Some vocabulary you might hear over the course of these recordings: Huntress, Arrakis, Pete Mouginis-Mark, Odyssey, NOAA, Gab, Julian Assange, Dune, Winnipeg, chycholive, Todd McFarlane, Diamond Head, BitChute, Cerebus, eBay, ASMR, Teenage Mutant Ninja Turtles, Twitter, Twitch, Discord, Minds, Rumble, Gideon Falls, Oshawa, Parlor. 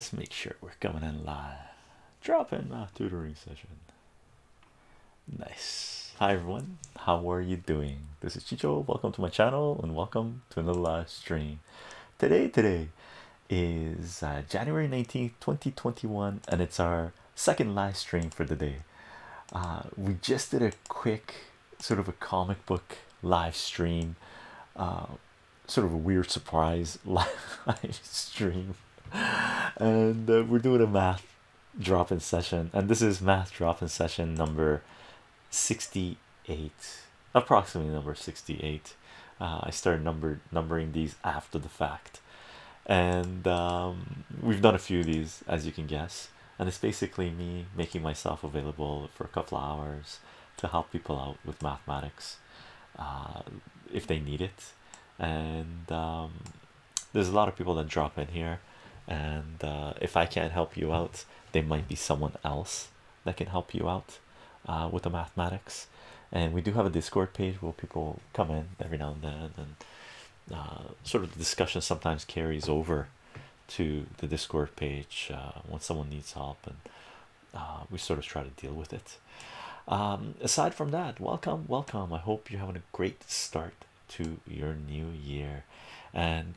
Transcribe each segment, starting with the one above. Let's make sure we're coming in live. Drop in a tutoring session. Nice. Hi everyone, how are you doing? This is Chycho. Welcome to my channel and welcome to another live stream. Today is January 19th 2021 and it's our second live stream for the day. We just did a quick sort of a comic book live stream, sort of a weird surprise live stream, and we're doing a math drop-in session, and this is math drop-in session number 68, approximately number 68. I started numbering these after the fact, and we've done a few of these, as you can guess, and it's basically me making myself available for a couple of hours to help people out with mathematics if they need it. And there's a lot of people that drop in here, and if I can't help you out, there might be someone else that can help you out with the mathematics. And we do have a Discord page where people come in every now and then, and sort of the discussion sometimes carries over to the Discord page when someone needs help, and we sort of try to deal with it. Aside from that, welcome. I hope you're having a great start to your new year. And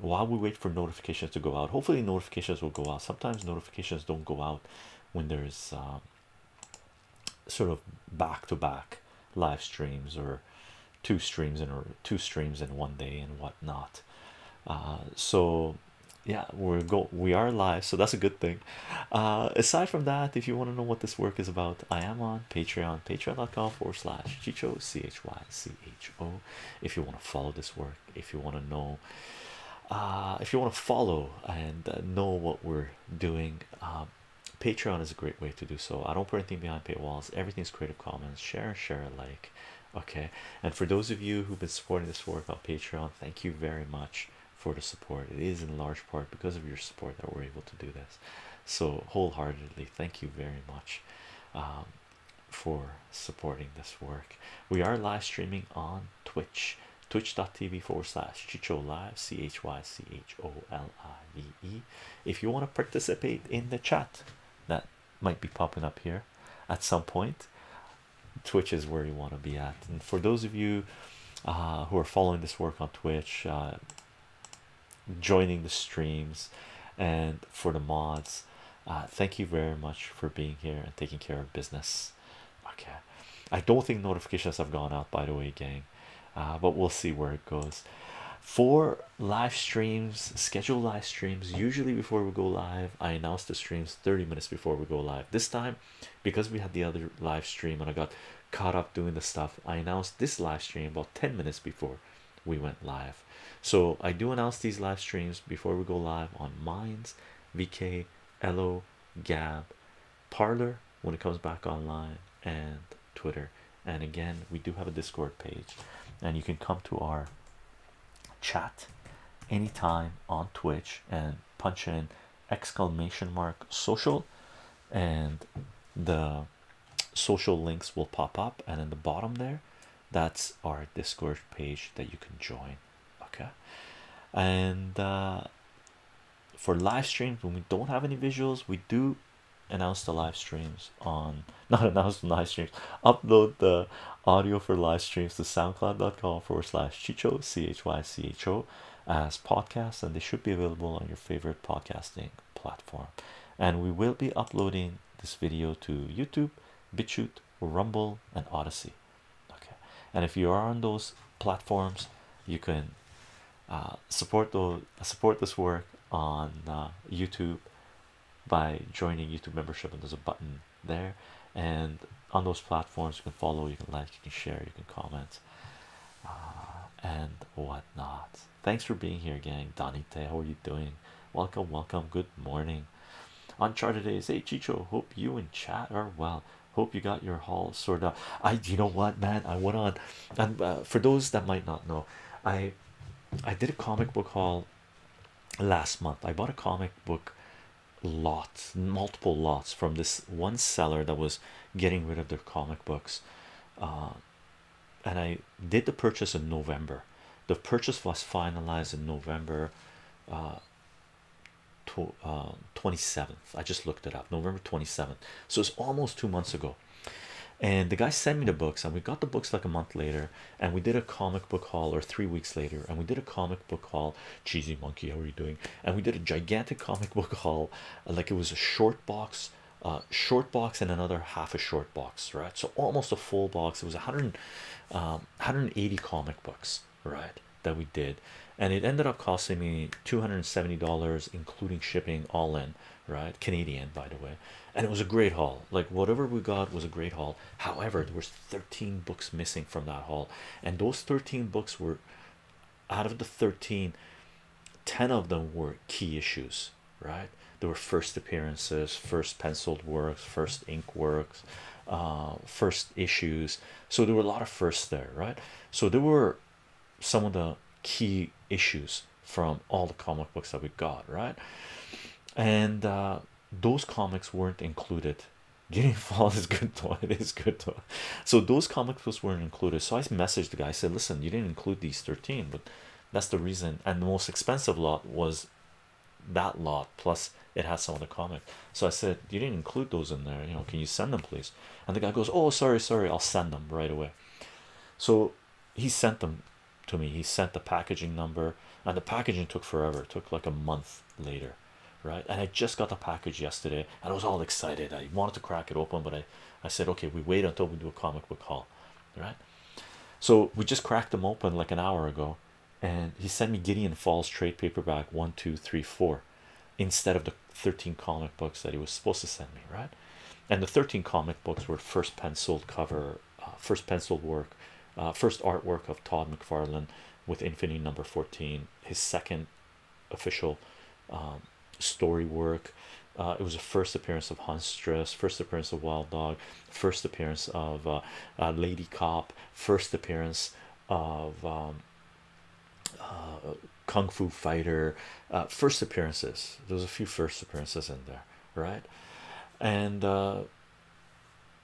while we wait for notifications to go out, hopefully notifications will go out. Sometimes notifications don't go out when there's sort of back-to-back live streams, or two streams in one day and whatnot. So yeah, we are live, so that's a good thing. Aside from that, if you want to know what this work is about, I am on Patreon, patreon.com/chycho, CHYCHO, if you want to follow this work, if you want to know, if you want to follow and know what we're doing. Patreon is a great way to do so. I don't put anything behind paywalls. Everything's Creative Commons. Share alike. Okay, and for those of you who've been supporting this work on Patreon, thank you very much for the support. It is in large part because of your support that we're able to do this, so wholeheartedly thank you very much for supporting this work. We are live streaming on Twitch, twitch.tv/chycholive, CHYCHOLIVE. If you want to participate in the chat that might be popping up here at some point, Twitch is where you want to be at. And for those of you who are following this work on Twitch, joining the streams, and for the mods, thank you very much for being here and taking care of business. Okay, I don't think notifications have gone out, by the way, gang, but we'll see where it goes. For live streams, scheduled live streams, usually before we go live, I announce the streams 30 minutes before we go live. This time, because we had the other live stream and I got caught up doing the stuff, I announced this live stream about 10 minutes before we went live. So I do announce these live streams before we go live on Minds, VK, Elo, Gab, Parlor when it comes back online, and Twitter. And again, we do have a Discord page, and you can come to our chat anytime on Twitch and punch in !social, and the social links will pop up, and in the bottom there, that's our Discord page that you can join. Okay, and for live streams when we don't have any visuals, we do announce the live streams on upload the audio for live streams to soundcloud.com/chycho, CHYCHO, as podcasts, and they should be available on your favorite podcasting platform. And we will be uploading this video to YouTube, BitChute, Rumble, and Odyssey. Okay, and if you are on those platforms, you can support this work on YouTube by joining YouTube membership, and there's a button there. And on those platforms, you can follow, you can like, you can share, you can comment, and whatnot. Thanks for being here, gang. Donite, how are you doing? Welcome, good morning. Uncharted Days, hey Chycho, hope you and chat are well. Hope you got your haul sorted out. You know what, man, I went on, and for those that might not know, I did a comic book haul last month. I bought a comic book lot, multiple lots, from this one seller that was getting rid of their comic books, and I did the purchase in November. The purchase was finalized in November 27th. I just looked it up, November 27th. So it's almost 2 months ago. And the guy sent me the books, and we got the books like a month later, and we did a comic book haul, or 3 weeks later, and we did a comic book haul. Cheesy monkey, how are you doing? And we did a gigantic comic book haul, like it was a short box and another half a short box, right? So almost a full box. It was 180 comic books, right, that we did, and it ended up costing me $270 including shipping, all in, right? Canadian, by the way. And it was a great haul. Like, whatever we got was a great haul. However, there was 13 books missing from that haul, and those 13 books were, out of the 13, 10 of them were key issues, right? There were first appearances, first penciled works, first ink works, first issues. So there were a lot of firsts there, right? So there were some of the key issues from all the comic books that we got, right? And those comics weren't included. Gideon Falls is good toy, it is good toy. So those comic books weren't included. So I messaged the guy, I said, listen, you didn't include these 13, but that's the reason. And the most expensive lot was that lot, plus it has some of the comic. So I said, you didn't include those in there, you know, can you send them please? And the guy goes, oh, sorry, I'll send them right away. So he sent them to me. He sent the packaging number, and the packaging took forever. It took like a month later, right? And I just got the package yesterday, and I was all excited. I wanted to crack it open, but I said, okay, we wait until we do a comic book haul, right? So we just cracked them open like an hour ago, and he sent me Gideon Falls trade paperback 1, 2, 3, 4 instead of the 13 comic books that he was supposed to send me, right? And the 13 comic books were first penciled cover, first penciled work, first artwork of Todd McFarlane with Infinity number 14, his second official story work. It was a first appearance of Huntress, first appearance of Wild Dog, first appearance of Lady Cop, first appearance of Kung Fu Fighter, first appearances. There's a few first appearances in there, right? And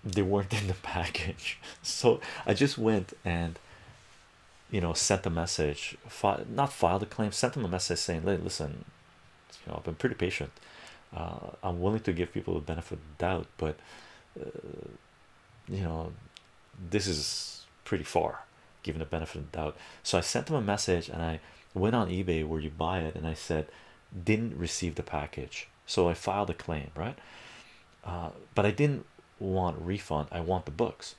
they weren't in the package. So I just went and, you know, sent a message, not filed a claim, sent them a message saying, listen, you know, I've been pretty patient. I'm willing to give people the benefit of the doubt, but you know, this is pretty far, given the benefit of the doubt. So I sent them a message, and I went on eBay where you buy it, and I said, didn't receive the package. So I filed a claim, right? But I didn't want refund, I want the books.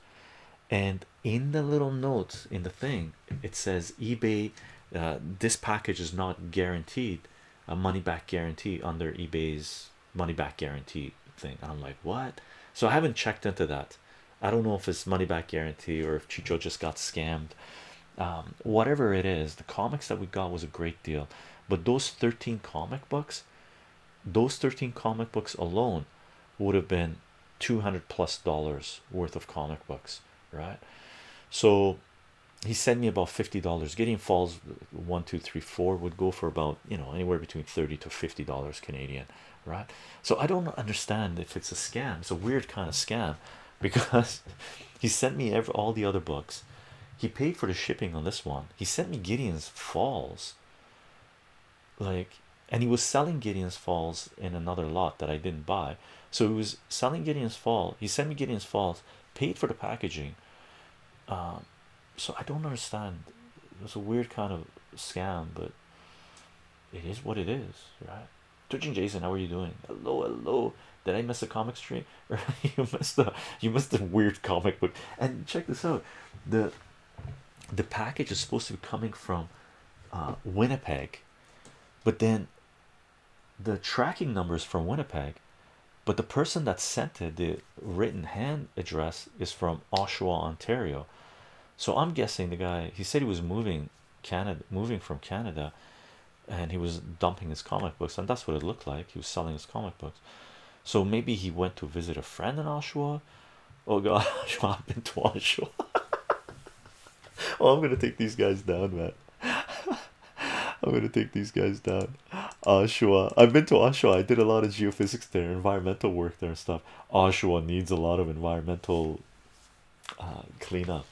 And in the little notes in the thing, it says eBay, this package is not guaranteed, a money back guarantee under eBay's money back guarantee thing. And I'm like, what? So I haven't checked into that. I don't know if it's money back guarantee or if Chycho just got scammed. Whatever it is, the comics that we got was a great deal, but those 13 comic books, alone would have been $200+ worth of comic books, right? So he sent me about $50. Gideon Falls 1, 2, 3, 4 would go for about, you know, anywhere between $30 to $50 Canadian, right? So I don't understand if it's a scam. It's a weird kind of scam, because he sent me all the other books. He paid for the shipping on this one. He sent me Gideon Falls, like, and he was selling Gideon Falls in another lot that I didn't buy. So he was selling Gideon Falls. He sent me Gideon Falls, paid for the packaging. So I don't understand. It was a weird kind of scam, but it is what it is, right? Twitching Jason, how are you doing? Hello, hello. Did I miss a comic stream? you missed a weird comic book. And check this out. The package is supposed to be coming from Winnipeg, but then the tracking number is from Winnipeg, but the person that sent it, the written hand address, is from Oshawa, Ontario. So I'm guessing the guy, he said he was moving from Canada, and he was dumping his comic books, and that's what it looked like. He was selling his comic books. So maybe he went to visit a friend in Oshawa. Oh gosh, I've been to Oshawa. Oh, I'm gonna take these guys down, man. I'm gonna take these guys down. Oshawa. I've been to Oshawa. I did a lot of geophysics there, environmental work there and stuff. Oshawa needs a lot of environmental cleanup.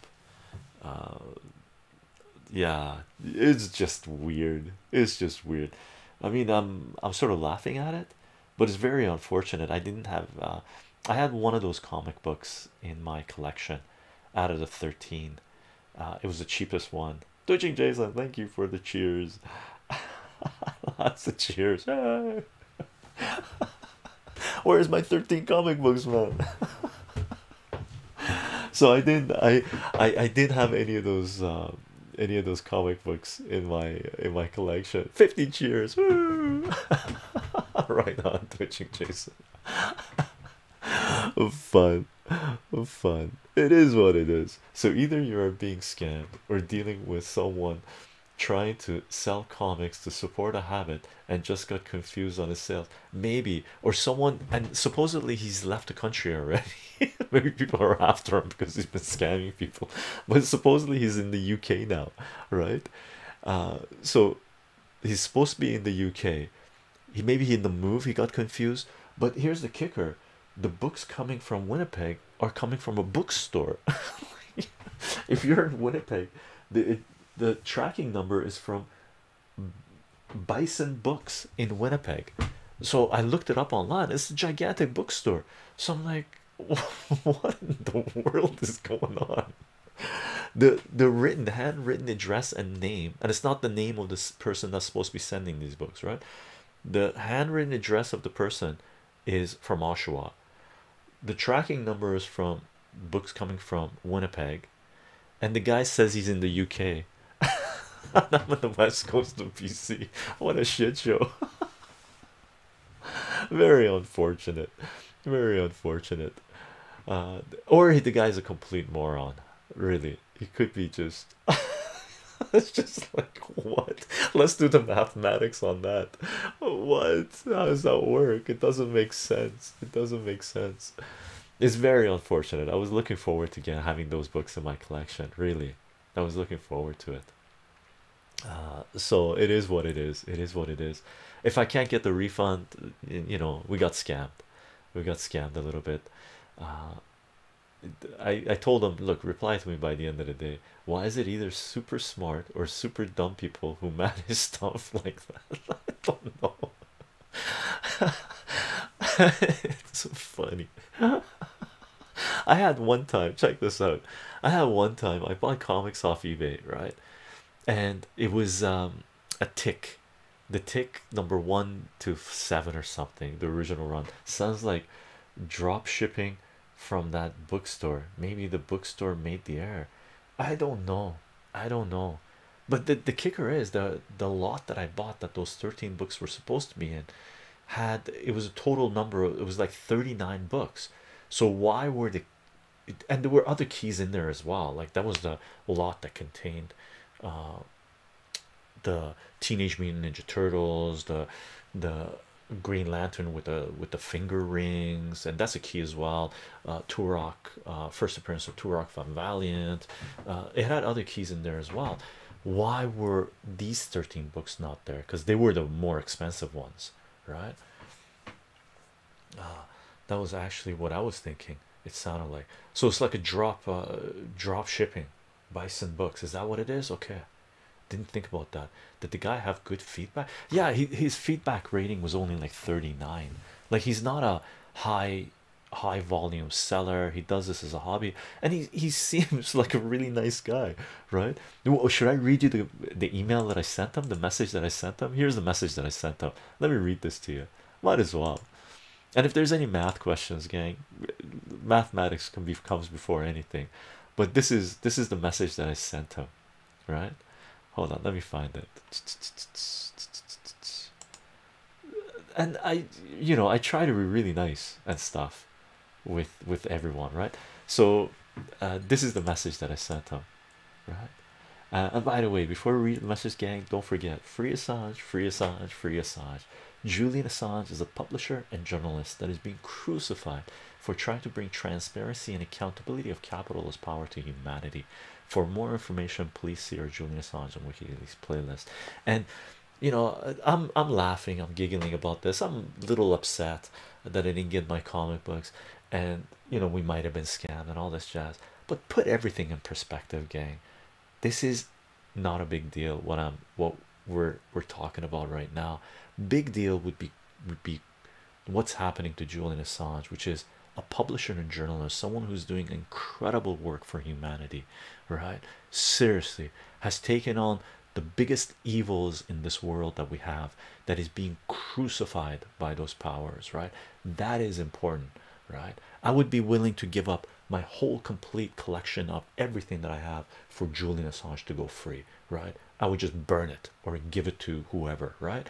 Yeah, it's just weird. I mean, I'm sort of laughing at it, but it's very unfortunate. I didn't have I had one of those comic books in my collection out of the 13. It was the cheapest one. Twitching Jason, thank you for the cheers. Lots of cheers. Where's my 13 comic books, man? So I didn't have any of those comic books in my collection. 50 cheers. Woo! Right on, Twitching Jason. Fun, fun. It is what it is. So either you are being scammed or dealing with someone trying to sell comics to support a habit and just got confused on his sales, maybe, or someone, and supposedly he's left the country already. Maybe people are after him because he's been scamming people, but supposedly he's in the UK now, right? So he's supposed to be in the UK. He maybe in the move he got confused, but here's the kicker: the books coming from Winnipeg are coming from a bookstore. If you're in Winnipeg, the tracking number is from Bison Books in Winnipeg. So I looked it up online. It's a gigantic bookstore. So I'm like, what in the world is going on? The written, handwritten address and name, and it's not the name of this person that's supposed to be sending these books, right? The handwritten address of the person is from Oshawa. The tracking number is from books coming from Winnipeg, and the guy says he's in the UK. I'm on the west coast of BC. What a shit show. Very unfortunate, very unfortunate. Or the guy's a complete moron, really. He could be just it's just like, what? Let's do the mathematics on that. What? How does that work? It doesn't make sense. It doesn't make sense. It's very unfortunate. I was looking forward to having those books in my collection, really. I was looking forward to it. So it is what it is. It is what it is. If I can't get the refund, you know, we got scammed. We got scammed a little bit. I told them, look, reply to me by the end of the day. Why is it either super smart or super dumb people who manage stuff like that? I don't know. It's so funny. I had one time, check this out, I had one time I bought comics off eBay, right? And it was a tick, the tick number 1 to 7 or something, the original run. Sounds like drop shipping from that bookstore. Maybe the bookstore made the error. I don't know, I don't know. But the kicker is the lot that I bought that those 13 books were supposed to be in had, it was a total number of, it was like 39 books. So why were the, and there were other keys in there as well, like that was the lot that contained the Teenage Mutant Ninja Turtles, the Green Lantern with the finger rings, and that's a key as well. Turok, first appearance of Turok Van Valiant. It had other keys in there as well. Why were these 13 books not there? Because they were the more expensive ones, right? That was actually what I was thinking. It sounded like, so it's like a drop shipping. Bison Books, is that what it is? Okay, didn't think about that. Did the guy have good feedback? Yeah, his feedback rating was only like 39. Like, he's not a high volume seller. He does this as a hobby, and he seems like a really nice guy, right? Should I read you the email that I sent him, the message that I sent him? Here's the message that I sent him. Let me read this to you, might as well. And if there's any math questions, gang, mathematics comes before anything. But this is the message that I sent him, right? Hold on, let me find it. And I try to be really nice and stuff with everyone, right? So this is the message that I sent him, right? And by the way, before we read the message, gang, don't forget, free Assange, free Assange, free Assange. Julian Assange is a publisher and journalist that is being crucified for trying to bring transparency and accountability of capitalist power to humanity. For more information, please see our Julian Assange on WikiLeaks playlist. And you know, I'm laughing, I'm giggling about this. I'm a little upset that I didn't get my comic books, and you know, we might have been scammed and all this jazz. But put everything in perspective, gang. This is not a big deal, what we're talking about right now. big deal would be what's happening to Julian Assange, which is a publisher and journalist, someone who's doing incredible work for humanity, right? Seriously, has taken on the biggest evils in this world that we have, that is being crucified by those powers, right? That is important, right? I would be willing to give up my whole complete collection of everything that I have for Julian Assange to go free, right? I would just burn it or give it to whoever, right?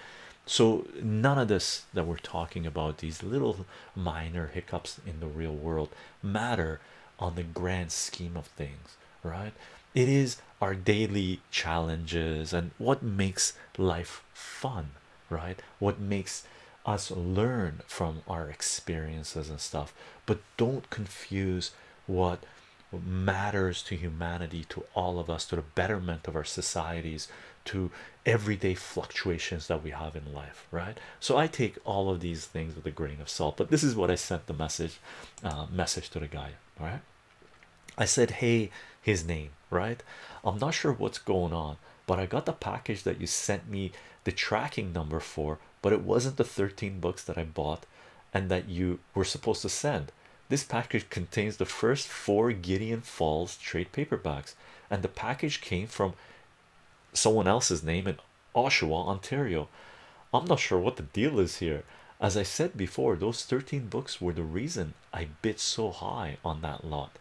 So none of this that we're talking about, these little minor hiccups in the real world, matter on the grand scheme of things, right? It is our daily challenges and what makes life fun, right? What makes us learn from our experiences and stuff. But don't confuse what matters to humanity, to all of us, to the betterment of our societies, to everyday fluctuations that we have in life, right? So I take all of these things with a grain of salt, but this is what I sent the message to the guy. All right, I said, hey, his name, right? I'm not sure what's going on, but I got the package that you sent me the tracking number for, but it wasn't the 13 books that I bought and that you were supposed to send. This package contains the first 4 Gideon Falls trade paperbacks, and the package came from someone else's name in Oshawa, Ontario. I'm not sure what the deal is here. As I said before, those 13 books were the reason I bid so high on that lot.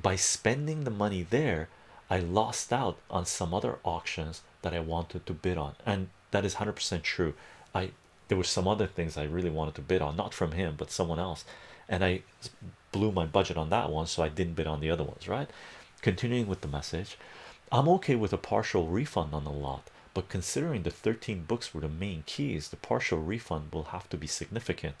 By spending the money there, I lost out on some other auctions that I wanted to bid on, and that is 100% true. There were some other things I really wanted to bid on, not from him but someone else, and I blew my budget on that one, so I didn't bid on the other ones, right? Continuing with the message, I'm okay with a partial refund on the lot, but considering the 13 books were the main keys, the partial refund will have to be significant.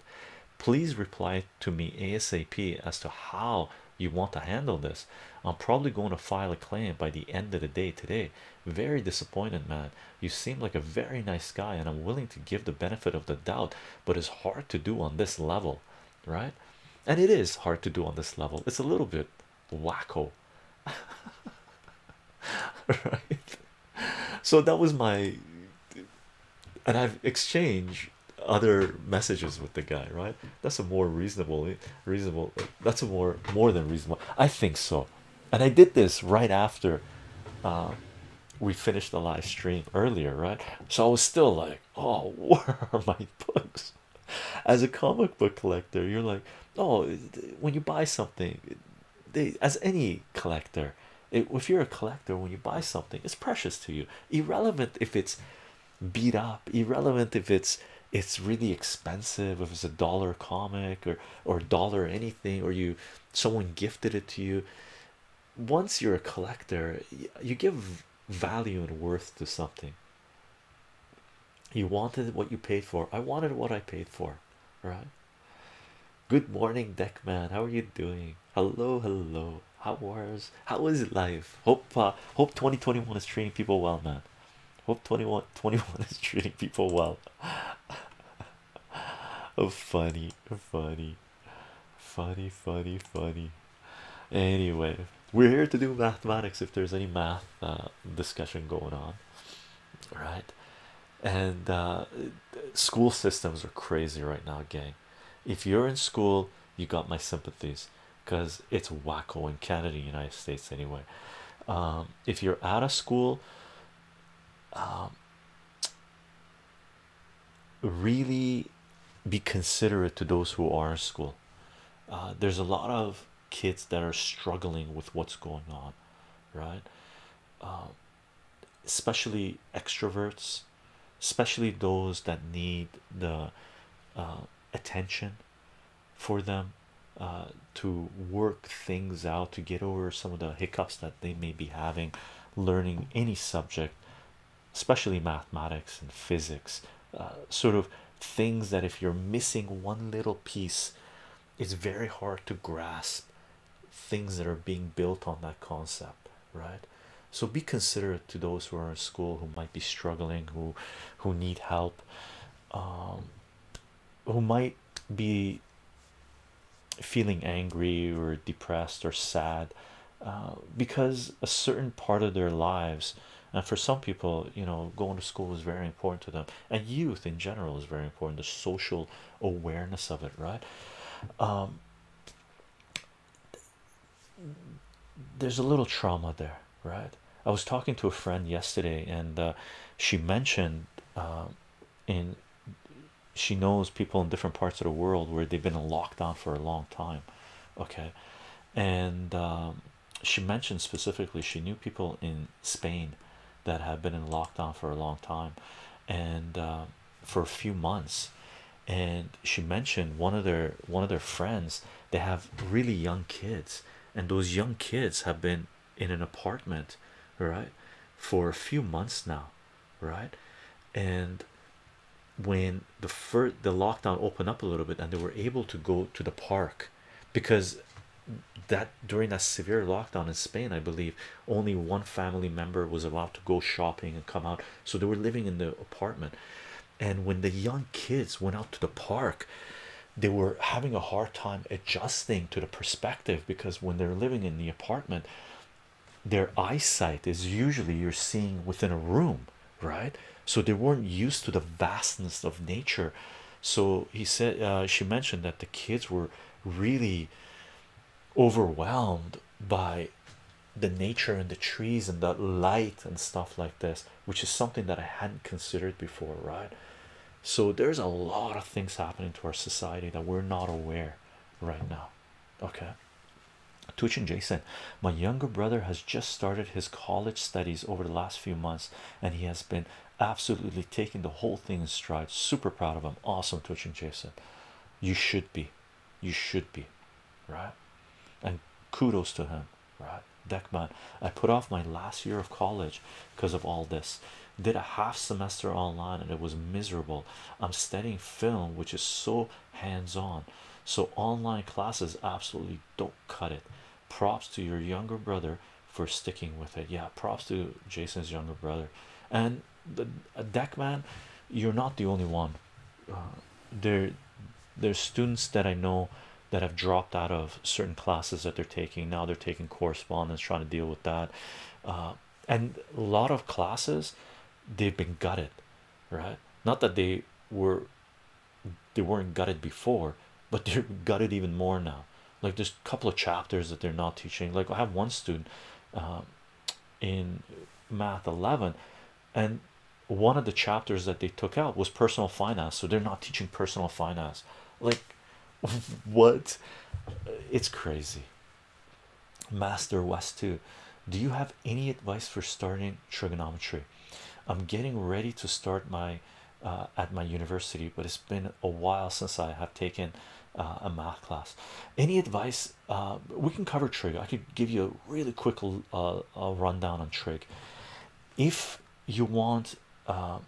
Please reply to me ASAP as to how you want to handle this. I'm probably going to file a claim by the end of the day today. Very disappointed, man. You seem like a very nice guy, and I'm willing to give the benefit of the doubt, but it's hard to do on this level, right? And it is hard to do on this level. It's a little bit wacko. Right? So that was my, and I've exchanged other messages with the guy, right? That's a more reasonable, that's a more than reasonable, I think so. And I did this right after we finished the live stream earlier, right? So I was still like, oh, where are my books? As a comic book collector, you're like, oh, when you buy something, as any collector, if you're a collector, when you buy something, it's precious to you. Irrelevant if it's beat up, irrelevant if it's really expensive, if it's a dollar comic or dollar anything, or someone gifted it to you. Once you're a collector, you give value and worth to something. You wanted what you paid for. I wanted what I paid for, right? Good morning, Deckman. How are you doing? Hello, hello. How is life? Hope 2021 is treating people well, man. Hope 2021 is treating people well. Oh, funny. Anyway, we're here to do mathematics if there's any math discussion going on, right? And school systems are crazy right now, gang. If you're in school, you got my sympathies, because it's wacko in Canada, United States anyway. If you're out of school, really be considerate to those who are in school. There's a lot of kids that are struggling with what's going on, right? Especially extroverts, especially those that need the attention for them, to work things out, to get over some of the hiccups that they may be having learning any subject, especially mathematics and physics, sort of things that if you're missing one little piece, it's very hard to grasp things that are being built on that concept, right? So be considerate to those who are in school, who might be struggling, who need help, who might be feeling angry or depressed or sad, because a certain part of their lives And for some people, you know, going to school is very important to them, and youth in general is very important, the social awareness of it, right? There's a little trauma there, right? I was talking to a friend yesterday, and she mentioned she knows people in different parts of the world where they've been in lockdown for a long time, okay? And she mentioned specifically she knew people in Spain that have been in lockdown for a long time, and for a few months. And she mentioned one of their friends, they have really young kids, and those young kids have been in an apartment, right, for a few months now, right? And when the lockdown opened up a little bit and they were able to go to the park, because during that severe lockdown in Spain, I believe only one family member was allowed to go shopping and come out, so they were living in the apartment. And when the young kids went out to the park, they were having a hard time adjusting to the perspective, because when they're living in the apartment, their eyesight is usually you're seeing within a room, right? So they weren't used to the vastness of nature. So he said, she mentioned that the kids were really overwhelmed by the nature and the trees and the light and stuff like this, which is something that I hadn't considered before, right? So there's a lot of things happening to our society that we're not aware right now, okay? Twitch and Jason, my younger brother has just started his college studies over the last few months, and he has been absolutely taking the whole thing in stride. Super proud of him. Awesome, Twitch and Jason. You should be, right? And kudos to him, right? Deckman, I put off my last year of college because of all this. Did a half semester online and it was miserable. I'm studying film, which is so hands-on, so online classes absolutely don't cut it. Props to your younger brother for sticking with it. Yeah, props to Jason's younger brother. And the Deckman, you're not the only one. There's students that I know that have dropped out of certain classes that they're taking. Now they're taking correspondence, trying to deal with that, and a lot of classes they've been gutted, right? Not that they weren't gutted before, but they're gutted even more now. Like there's a couple of chapters that they're not teaching. Like I have one student in math 11, and one of the chapters that they took out was personal finance, so they're not teaching personal finance. Like what? It's crazy. Master West 2, do you have any advice for starting trigonometry? I'm getting ready to start my at my university, but it's been a while since I have taken a math class. Any advice? We can cover trig. I could give you a really quick a rundown on trig if you want. I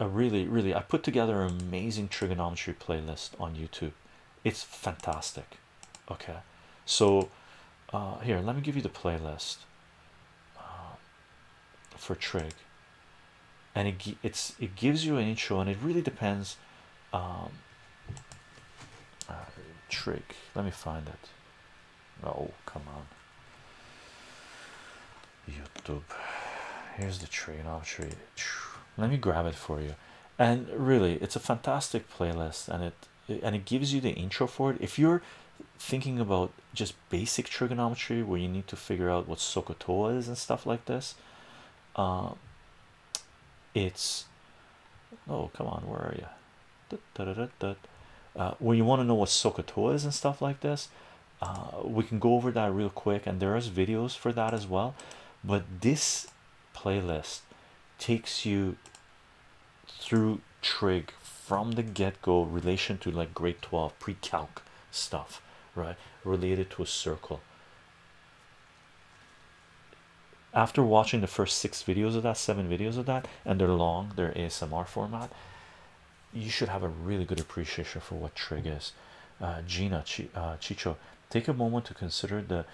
put together an amazing trigonometry playlist on YouTube. It's fantastic, okay? So here, let me give you the playlist for trig, and it gives you an intro, and it really depends. Trig, let me find it. Oh, come on, YouTube. Here's the trigonometry. Let me grab it for you. And really, it's a fantastic playlist, and it gives you the intro for it. If you're thinking about just basic trigonometry where you need to figure out what SOHCAHTOA is and stuff like this, oh, come on, where are you? Where you want to know what SOHCAHTOA is and stuff like this, we can go over that real quick, and there is videos for that as well. But this playlist takes you through trig from the get-go, relation to like grade 12 pre-calc stuff, right, related to a circle. After watching the first 6 videos of that, 7 videos of that, and they're long, they're ASMR format, you should have a really good appreciation for what trig is. Gina, Chycho, take a moment to consider the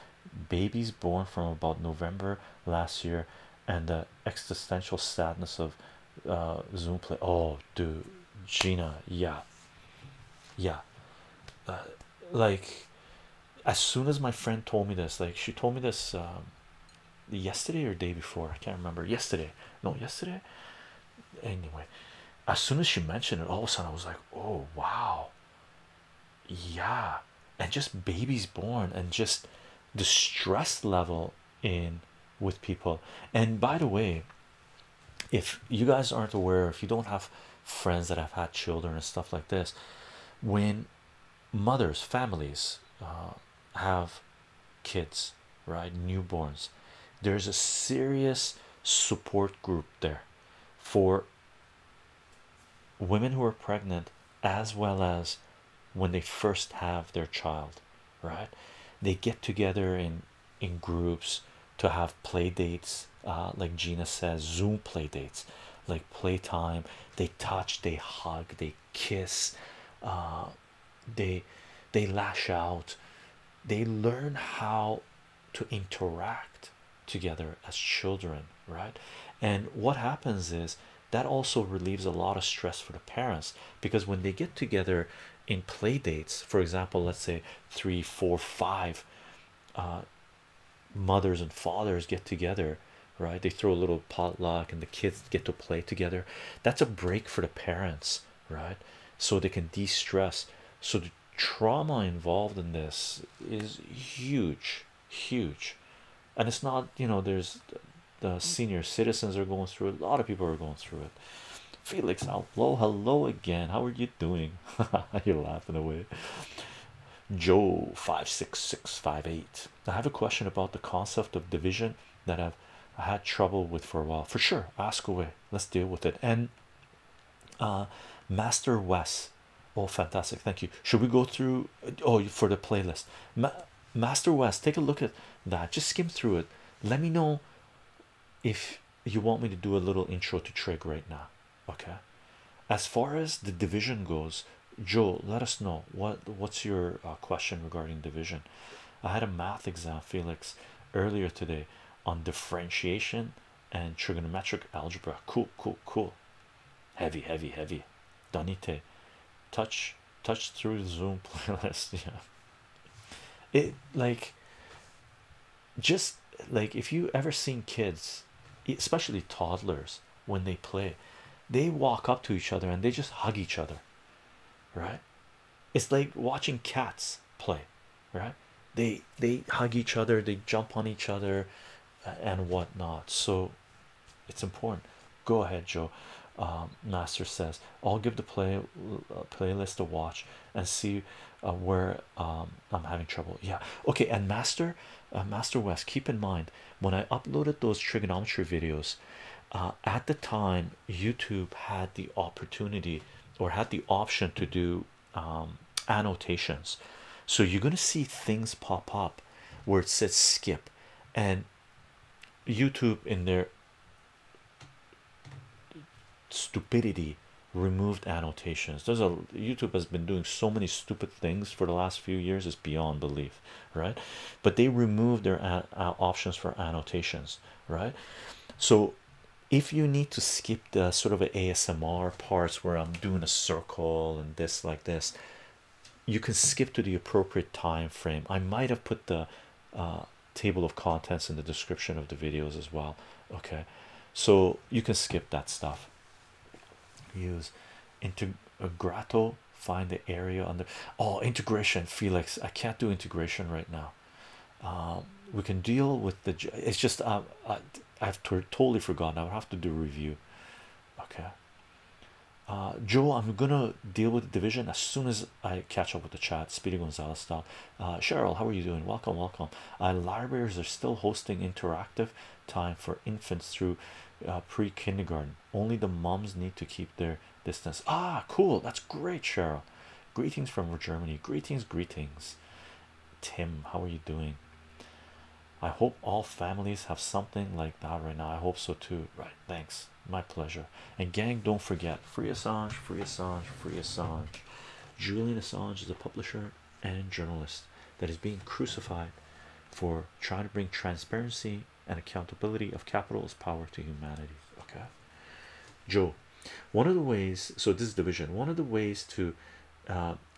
babies born from about November last year and the existential sadness of Zoom play. Oh dude, Gina, yeah, like as soon as my friend told me this, like she told me this yesterday or day before, I can't remember. Yesterday. Anyway, as soon as she mentioned it, all of a sudden I was like, oh wow, yeah. And just babies born and just the stress level in with people. And by the way, if you guys aren't aware, if you don't have friends that have had children and stuff like this, when mothers, families have kids, right, newborns, there's a serious support group there for women who are pregnant as well as when they first have their child, right? They get together in groups to have play dates, like Gina says, Zoom play dates, like playtime. They touch, they hug, they kiss, they lash out, they learn how to interact together as children, right? And what happens is that also relieves a lot of stress for the parents, because when they get together in play dates, for example, let's say 3, 4, 5 mothers and fathers get together, right? They throw a little potluck and the kids get to play together. That's a break for the parents, right? So they can de-stress. So the trauma involved in this is huge. And it's not, you know, there's the senior citizens are going through it. A lot of people are going through it. Felix, hello again. How are you doing? You're laughing away. Joe 56658. I have a question about the concept of division that I had trouble with for a while. For sure, ask away. Let's deal with it. And Master Wes, oh fantastic, thank you. Should we go through? Oh, for the playlist, Master Wes, take a look at that. Just skim through it. Let me know if you want me to do a little intro to Trig right now. Okay, as far as the division goes, Joe, let us know what's your question regarding division. I had a math exam, Felix, earlier today on differentiation and trigonometric algebra. Cool. Heavy. Donite, touch through the Zoom playlist. Yeah, it like if you ever seen kids, especially toddlers, when they play, they walk up to each other and they just hug each other, right? It's like watching cats play, right? They hug each other, they jump on each other and whatnot. So it's important. Go ahead, Joe. Master says I'll give the playlist a watch and see where I'm having trouble. Yeah, okay. And Master West, keep in mind, when I uploaded those trigonometry videos, at the time YouTube had the opportunity or had the option to do annotations. So you're going to see things pop up where it says skip, and YouTube in their stupidity removed annotations. There's a YouTube has been doing so many stupid things for the last few years, it's beyond belief, right? But they removed their options for annotations, right? So if you need to skip the sort of ASMR parts where I'm doing a circle and this like this, you can skip to the appropriate time frame. I might have put the table of contents in the description of the videos as well. Okay, so you can skip that stuff. Use integrato, find the area under. Oh, integration, Felix, I can't do integration right now. We can deal with the, it's just I've totally forgotten. I would have to do review. Okay, Joe, I'm gonna deal with the division as soon as I catch up with the chat. Speedy Gonzalez style. Cheryl, how are you doing? Welcome. Libraries are still hosting interactive time for infants through pre-kindergarten. Only the moms need to keep their distance. Ah, cool, that's great, Cheryl. Greetings from Germany. Greetings. Tim, how are you doing? I hope all families have something like that right now. I hope so too. Right, thanks. My pleasure. And gang, don't forget, free Assange. Julian Assange is a publisher and journalist that is being crucified for trying to bring transparency and accountability of capital's power to humanity. Okay, Joe, one of the ways, so this is division, one of the ways to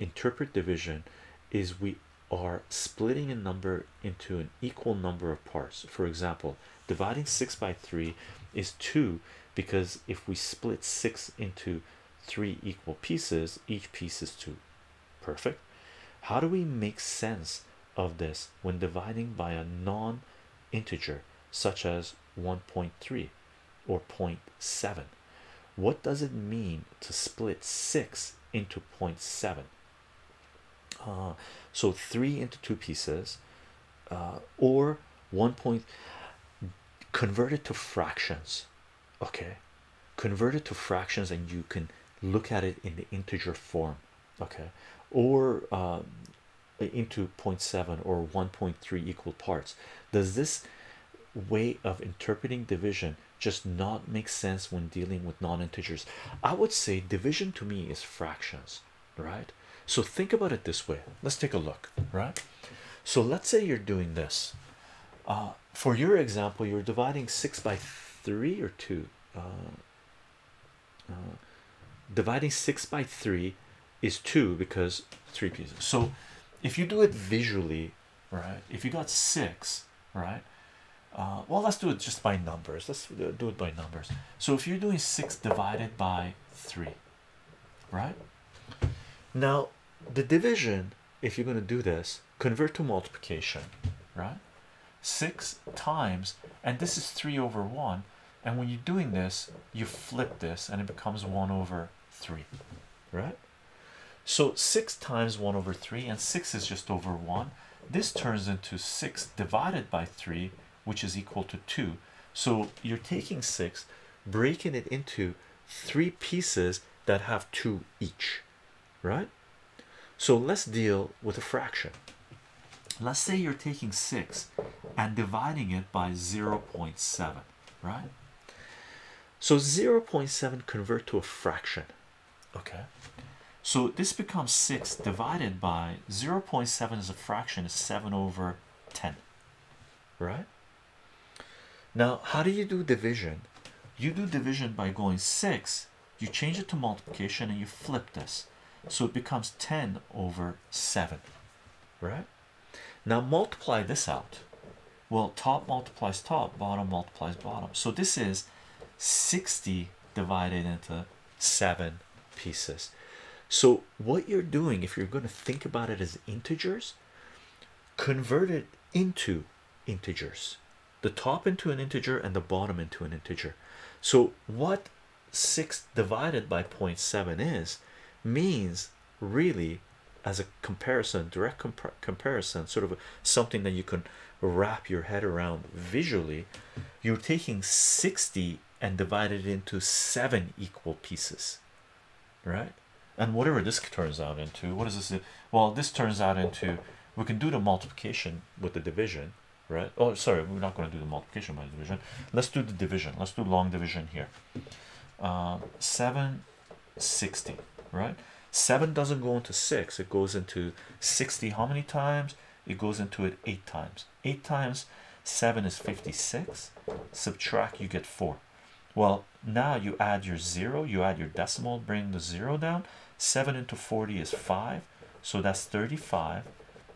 interpret division is we are splitting a number into an equal number of parts. For example, dividing 6 by 3 is 2, because if we split 6 into 3 equal pieces, each piece is 2. Perfect. How do we make sense of this when dividing by a non-integer such as 1.3 or 0.7? What does it mean to split 6 into 0.7? So 3 into 2 pieces, or 1 point. Convert it to fractions. Okay, convert it to fractions and you can look at it in the integer form. Okay, or into 0.7 or 1.3 equal parts. Does this way of interpreting division just not make sense when dealing with non-integers? I would say division to me is fractions, right? So think about it this way. Let's take a look, right? So let's say you're doing this. For your example, you're dividing 6 by 3 or 2. Dividing 6 by 3 is 2 because 3 pieces. So if you do it visually, right? If you got 6, right? Well, let's do it just by numbers. Let's do it by numbers. So if you're doing 6 divided by 3, right? Now the division, if you're going to do this, convert to multiplication, right? 6 times, and this is 3 over 1, and when you're doing this you flip this and it becomes 1 over 3, right? So 6 times 1 over 3, and 6 is just over 1. This turns into 6 divided by 3, which is equal to 2. So you're taking 6, breaking it into 3 pieces that have 2 each, right? So let's deal with a fraction. Let's say you're taking 6 and dividing it by 0.7, right? So 0.7 convert to a fraction. Okay, so this becomes 6 divided by 0.7 as a fraction is 7 over 10, right? Now how do you do division? You do division by going 6, you change it to multiplication, and you flip this, so it becomes 10 over 7, right? Now multiply this out. Well, top multiplies top, bottom multiplies bottom, so this is 60 divided into 7 pieces. So what you're doing, if you're going to think about it as integers, convert it into integers, the top into an integer and the bottom into an integer. So what 6 divided by 0.7 is means really, as a comparison, direct comparison, sort of something that you can wrap your head around visually, you're taking 60 and divided it into 7 equal pieces, right? And whatever this turns out into, what is this? Well, this turns out into, we can do the multiplication with the division, right? Oh, sorry, we're not going to do the multiplication by the division. Let's do the division. Let's do long division here. 760, right? 7 doesn't go into 6, it goes into 60. How many times? It goes into it 8 times. 8 times 7 is 56. Subtract, you get 4. Well, now you add your 0, you add your decimal, bring the 0 down. 7 into 40 is 5, so that's 35.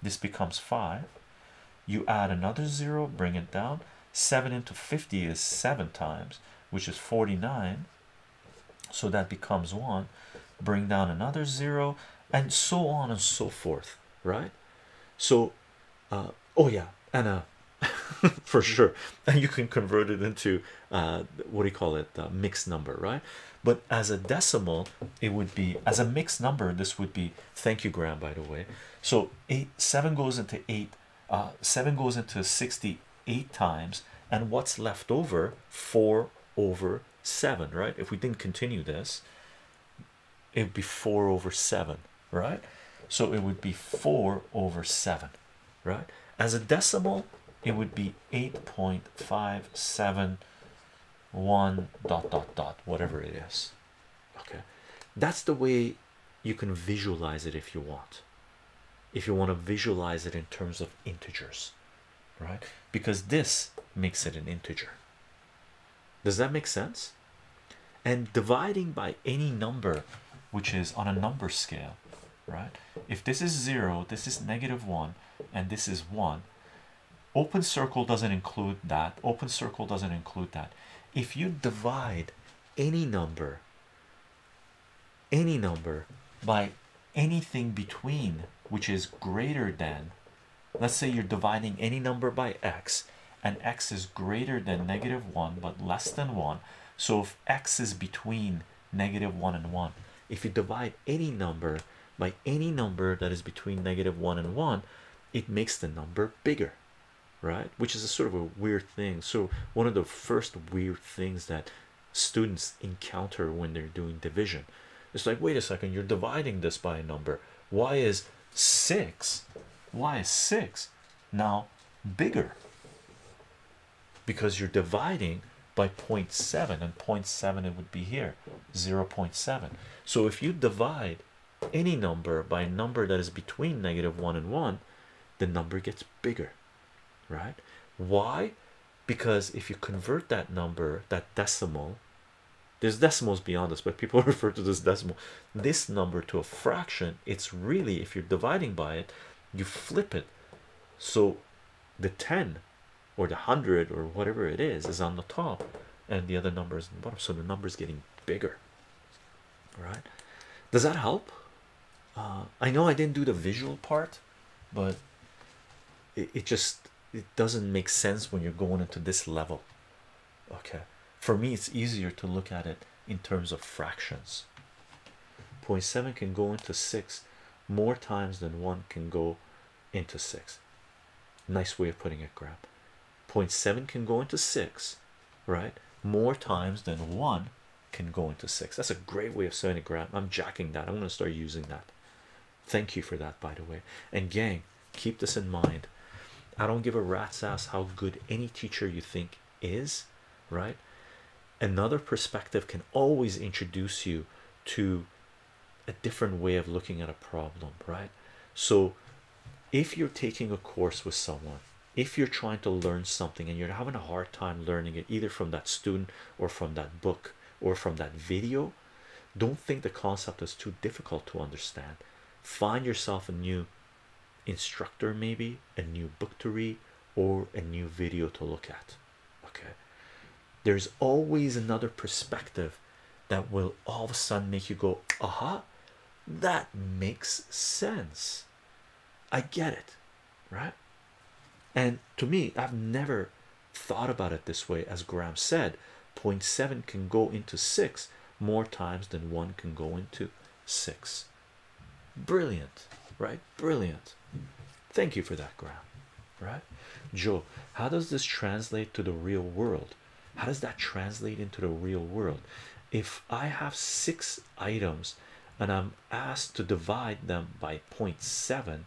This becomes 5. You add another 0, bring it down. 7 into 50 is 7 times, which is 49, so that becomes 1. Bring down another 0, and so on and so forth, right? So oh yeah, and for sure, and you can convert it into what do you call it, mixed number, right? But as a decimal, it would be, as a mixed number, this would be, thank you Graham, by the way. So 7 goes into 8, 7 goes into 68 times, and what's left over? 4 over 7, right? If we didn't continue this, it would be 4 over 7, right? So it would be 4 over 7, right? As a decimal, it would be 8.571 dot dot dot, whatever it is. Okay, that's the way you can visualize it if you want, if you want to visualize it in terms of integers, right? Because this makes it an integer. Does that make sense? And dividing by any number, which is on a number scale, right? If this is 0, this is -1, and this is 1. Open circle doesn't include that. Open circle doesn't include that. If you divide any number by anything between, which is greater than, let's say you're dividing any number by x, and x is greater than -1 but less than 1. So if x is between -1 and 1, if you divide any number by any number that is between -1 and 1, it makes the number bigger, right? Which is a sort of a weird thing. So one of the first weird things that students encounter when they're doing division, it's like, wait a second, you're dividing this by a number. Why is 6? Why is 6 now bigger? Because you're dividing by 0.7, and 0.7 it would be here, 0.7. So if you divide any number by a number that is between -1 and 1, the number gets bigger, right? Why? Because if you convert that number, that decimal, there's decimals beyond this, but people refer to this decimal, this number, to a fraction, it's really, if you're dividing by it, you flip it. So the 10 or the 100 or whatever it is on the top, and the other number is on the bottom. So the number is getting bigger, right? Does that help? I know I didn't do the visual part, but it doesn't make sense when you're going into this level. Okay, for me it's easier to look at it in terms of fractions. 0.7 can go into 6 more times than 1 can go into 6. Nice way of putting it, Grab. 0.7 can go into 6, right, more times than 1 can go into 6. That's a great way of saying it, Grab. I'm jacking that. I'm going to start using that. Thank you for that, by the way. And gang, keep this in mind. I don't give a rat's ass how good any teacher you think is, right? Another perspective can always introduce you to a different way of looking at a problem, right? So if you're taking a course with someone, if you're trying to learn something and you're having a hard time learning it, either from that student or from that book or from that video, don't think the concept is too difficult to understand. Find yourself a new instructor, maybe a new book to read or a new video to look at. Okay, there's always another perspective that will all of a sudden make you go, aha, that makes sense, I get it, right? And to me, I've never thought about it this way. As Graham said, 0.7 can go into 6 more times than 1 can go into 6. Brilliant, right? Brilliant. Thank you for that, Graham. Right? Joe, how does this translate to the real world? How does that translate into the real world? If I have 6 items and I'm asked to divide them by 0.7,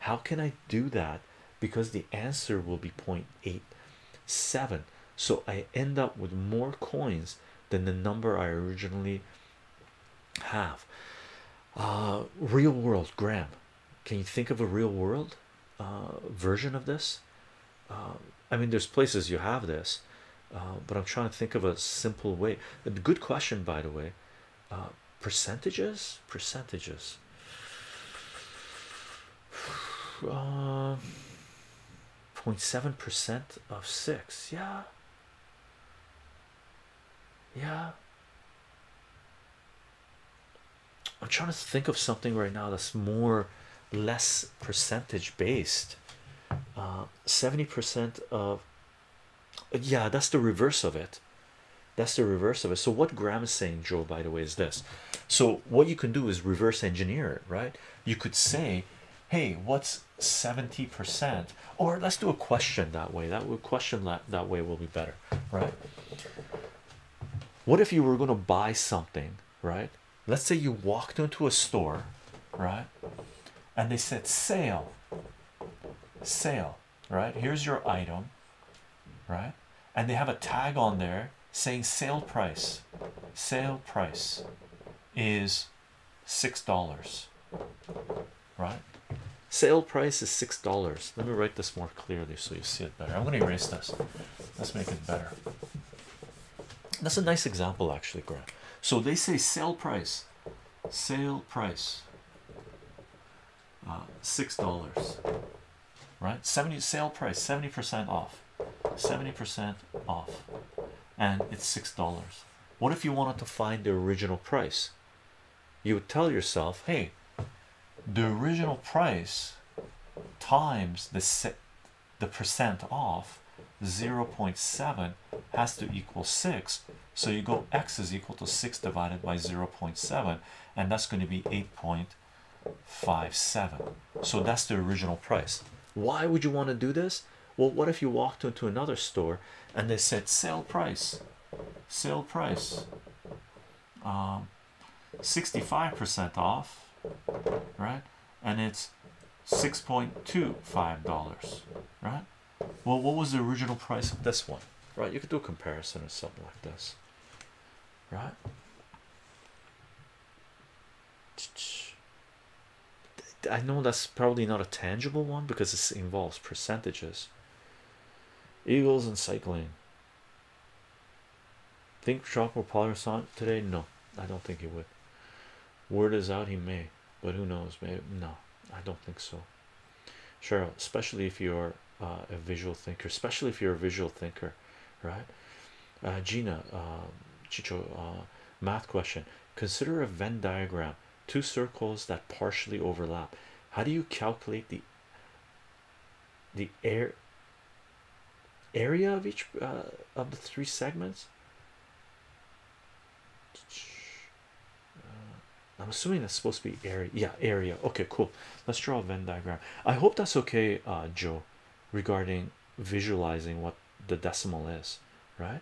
how can I do that? Because the answer will be 0.87, so I end up with more coins than the number I originally have. Real world, Graham, can you think of a real world version of this? I mean, there's places you have this, but I'm trying to think of a simple way. A good question, by the way. Percentages. Um, 0.7% of 6, yeah. I'm trying to think of something right now that's more less percentage based. 70% of, yeah, that's the reverse of it. So what Graham is saying, Joe, by the way, is this. So what you can do is reverse engineer it, right? You could say, hey, what's 70%? Or let's do a question that way. That way will be better, right? What if you were going to buy something, right? Let's say you walked into a store, right, and they said sale, right? Here's your item, right? And they have a tag on there saying sale price. Sale price is $6, right? Sale price is $6. Let me write this more clearly so you see it better. I'm going to erase this. Let's make it better. That's a nice example, actually, Graham. So they say sale price $6, right? 70 sale price, 70% off, 70% off, and it's $6. What if you wanted to find the original price? You would tell yourself, hey, the original price times the percent off, 0.7 has to equal 6, so you go x is equal to 6 divided by 0.7, and that's going to be 8.57. so that's the original price. Why would you want to do this? Well, what if you walked into another store and they said sale price, sale price, 65% off, right? And it's $6.25, right? Well, what was the original price of this one, right? You could do a comparison or something like this, right? I know that's probably not a tangible one because it involves percentages. Eagles and cycling. Think Trump will polish on today? No, I don't think he would. Word is out he may, but who knows? Maybe. No, I don't think so. Sure, especially if you're a visual thinker, right? Gina, Chycho, math question. Consider a Venn diagram, 2 circles that partially overlap. How do you calculate the area of each of the 3 segments? I'm assuming that's supposed to be area. Yeah, area. Okay, cool. Let's draw a Venn diagram. I hope that's okay, Joe, regarding visualizing what the decimal is, right?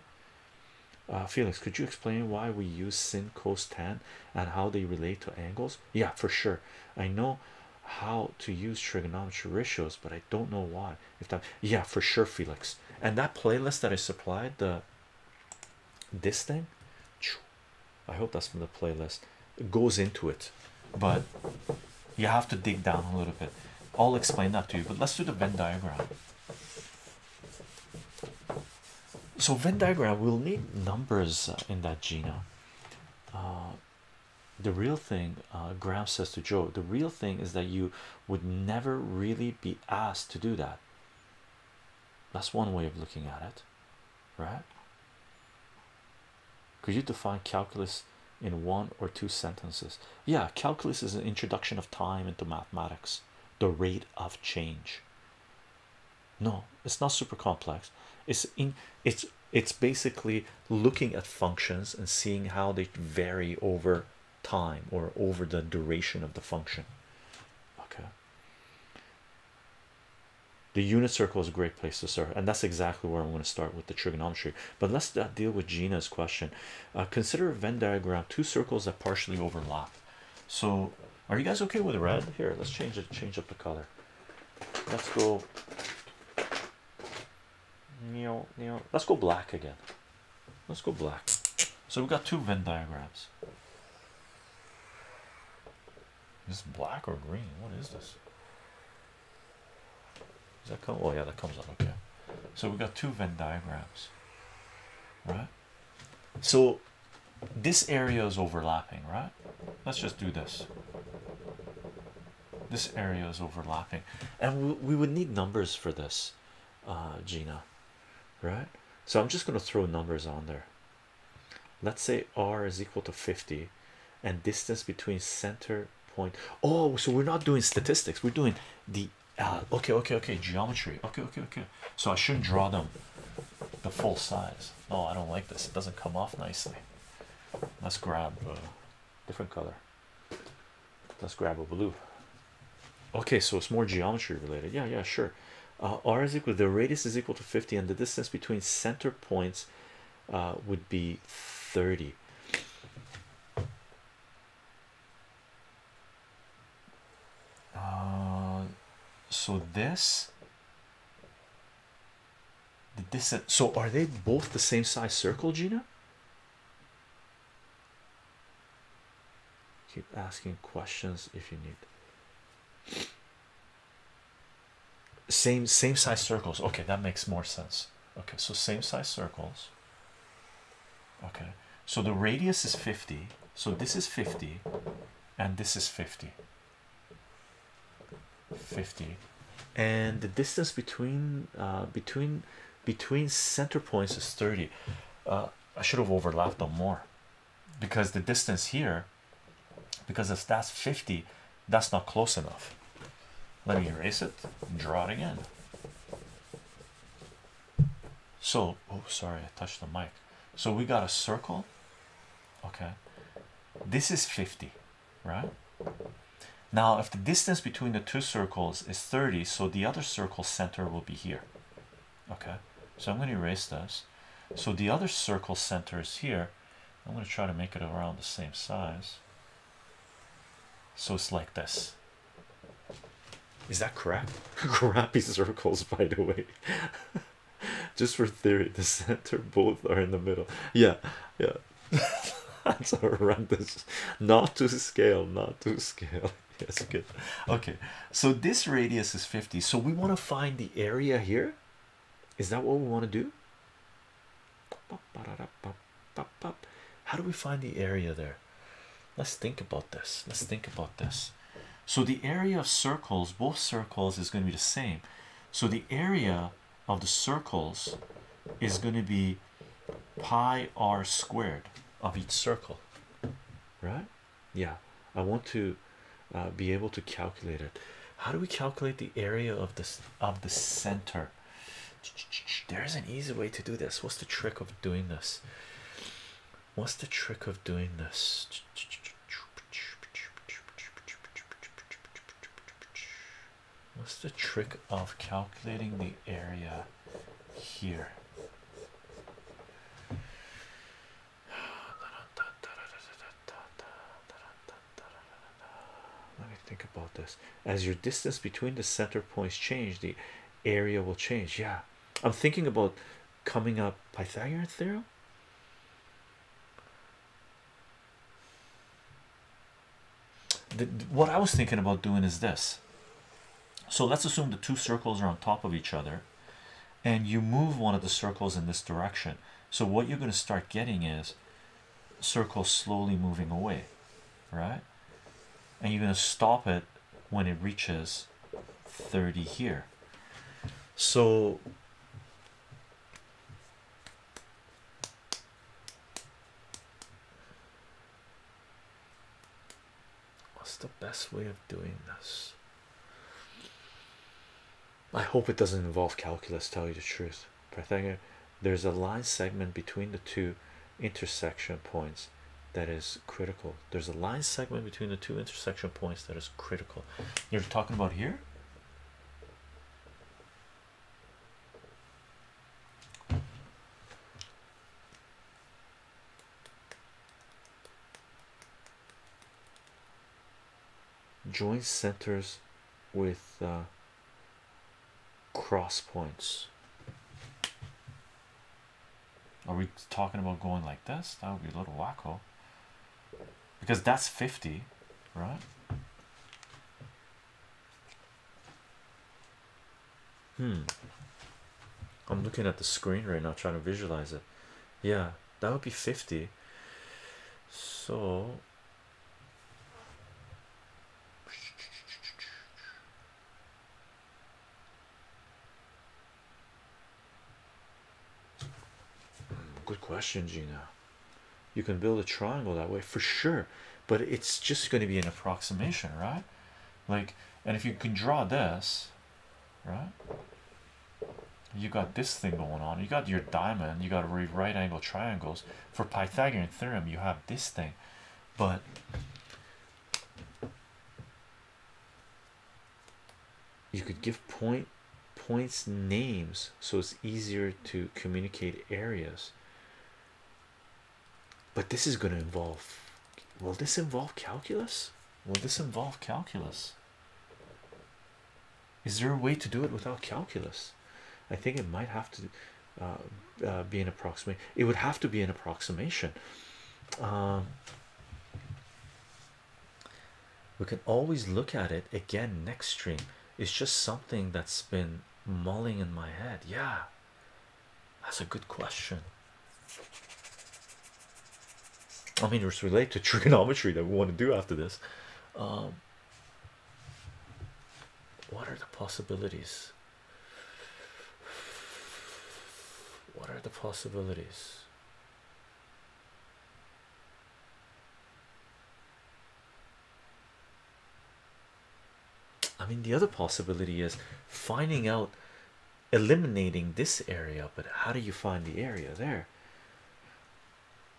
Felix, could you explain why we use sin, cos, tan and how they relate to angles? Yeah, for sure. I know how to use trigonometry ratios, but I don't know why. If that, yeah, for sure, Felix. And that playlist that I supplied, the this thing, I hope that's from the playlist, it goes into it, but you have to dig down a little bit. I'll explain that to you, but let's do the Venn diagram. So Venn diagram, we'll need numbers in that, Gina. The real thing, Graham says to Joe, the real thing is that you would never really be asked to do that. That's one way of looking at it, right? Could you define calculus in 1 or 2 sentences? Yeah, calculus is an introduction of time into mathematics. The rate of change. No, it's not super complex. It's basically looking at functions and seeing how they vary over time or over the duration of the function. Okay. The unit circle is a great place to start, and that's exactly where I'm going to start with the trigonometry. But let's deal with Gina's question. Consider a Venn diagram, 2 circles that partially overlap. So are you guys okay with red? Here, let's change it, change up the color. Let's go, let's go black again. Let's go black. So we've got 2 Venn diagrams. Is this black or green? What is this? Does that come? Oh yeah, that comes out okay. So we've got 2 Venn diagrams, right? So this area is overlapping, right? Let's just do this. This area is overlapping, and we would need numbers for this, Gina, right? So I'm just going to throw numbers on there. Let's say R is equal to 50 and distance between center point. Oh, so we're not doing statistics, we're doing the okay geometry. Okay, so I shouldn't draw them the full size. No, I don't like this, it doesn't come off nicely. Let's grab a different color. Let's grab a blue. Okay, so it's more geometry related. Yeah, sure. R is equal, the radius is equal to 50 and the distance between center points would be 30. So this, the distance, so are they both the same size circle, Gina? Keep asking questions if you need. Same size circles. Okay, that makes more sense. Okay, so same size circles. Okay, so the radius is 50, so this is 50 and this is 50. 50, and the distance between between center points is 30. I should have overlapped them more, because the distance here, because if that's 50, that's not close enough. Let me erase it and draw it again. So, oh, sorry, I touched the mic. So we got a circle. Okay, this is 50, right? Now, if the distance between the two circles is 30, so the other circle center will be here. Okay, so I'm going to erase this. So the other circle center is here. I'm going to try to make it around the same size. So it's like this. Is that correct? Crappy circles, by the way. Just for theory, the center both are in the middle. Yeah, yeah. That's horrendous. Not to scale, not to scale. Yes, good. Okay, so this radius is 50. So we want to find the area here. Is that what we want to do? How do we find the area there? Let's think about this. Let's think about this. So the area of circles, both circles, is going to be the same. So the area of the circles is going to be pi r squared of each circle, right? Yeah, I want to be able to calculate it. How do we calculate the area of this, of the center? There's an easy way to do this. What's the trick of doing this? What's the trick of doing this? What's the trick of calculating the area here? Let me think about this. As your distance between the center points change, the area will change. Yeah, I'm thinking about coming up Pythagorean theorem. What I was thinking about doing is this. So let's assume the two circles are on top of each other, and you move one of the circles in this direction. So what you're going to start getting is circles slowly moving away, right? And you're going to stop it when it reaches 30 here. So what's the best way of doing this? I hope it doesn't involve calculus, tell you the truth. Pythagorean, there's a line segment between the two intersection points that is critical. There's a line segment between the two intersection points that is critical. You're talking about here? Join centers with cross points. Are we talking about going like this? That would be a little wacko, because that's 50, right? I'm looking at the screen right now trying to visualize it. Yeah, that would be 50. So good question, Gina. You can build a triangle that way for sure, but it's just going to be an approximation, right? Like, and if you can draw this, right, you got this thing going on, you got your diamond, you got right angle triangles. For Pythagorean theorem, you have this thing, but you could give points names so it's easier to communicate areas. But this is going to involve, will this involve calculus? Will this involve calculus? Is there a way to do it without calculus? I think it might have to be an approximation. It would have to be an approximation. We can always look at it again next stream. It's just something that's been mulling in my head. Yeah, that's a good question. I mean, it's related to trigonometry that we want to do after this. What are the possibilities? What are the possibilities? I mean, the other possibility is finding out, eliminating this area, but how do you find the area there?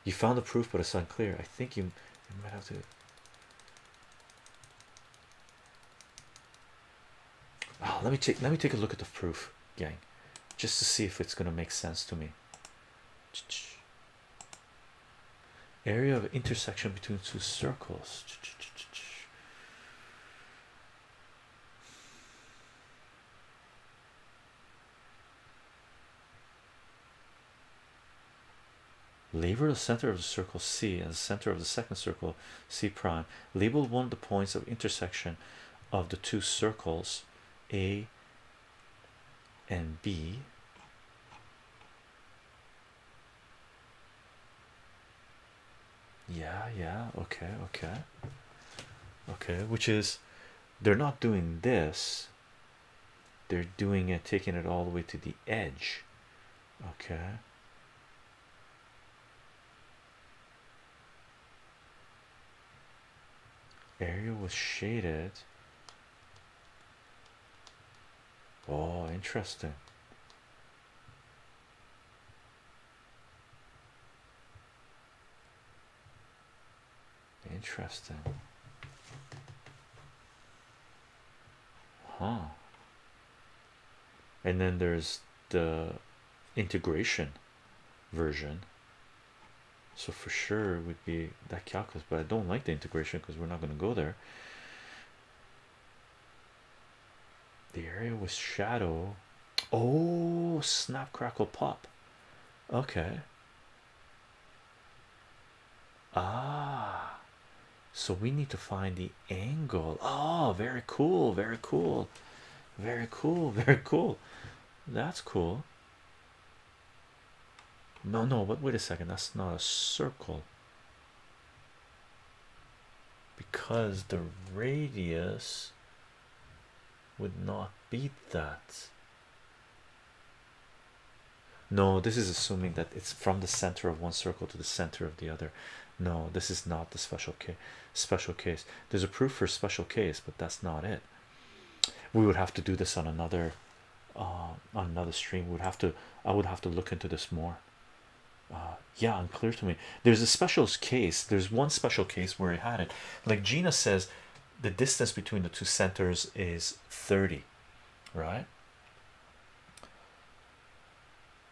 You found the proof, but it's unclear. I think you might have to. Oh, let me take a look at the proof, gang, just to see if it's gonna make sense to me. Area of intersection between two circles. Label the center of the circle C and the center of the second circle C prime. Label one of the points of intersection of the two circles A and B. Yeah, okay, which is, they're not doing this, they're doing it, taking it all the way to the edge. Okay. Area was shaded. Oh, interesting. Interesting. Huh. And then there's the integration version. So for sure it would be that calculus, but I don't like the integration because we're not going to go there. The area was shadow. Oh, snap, crackle, pop. Okay. Ah, so we need to find the angle. Oh, very cool, very cool, very cool, very cool. That's cool. No, but wait a second, that's not a circle, because the radius would not beat that. No, this is assuming that it's from the center of one circle to the center of the other. No, this is not the special case. There's a proof for special case, but that's not it. We would have to do this on another stream. I would have to look into this more. Yeah, unclear to me. There's a special case, there's one special case where it had it, like Gina says, the distance between the two centers is 30, right?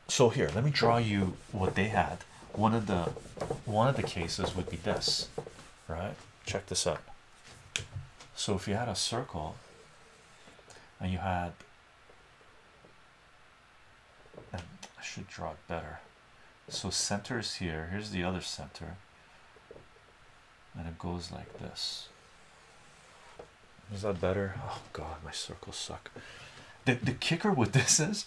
So here, let me draw you what they had. One of the cases would be this, right? Check this out. So if you had a circle and you had, and I should draw it better. So center is here, here's the other center, and it goes like this. Is that better? Oh god, my circles suck. The kicker with this is,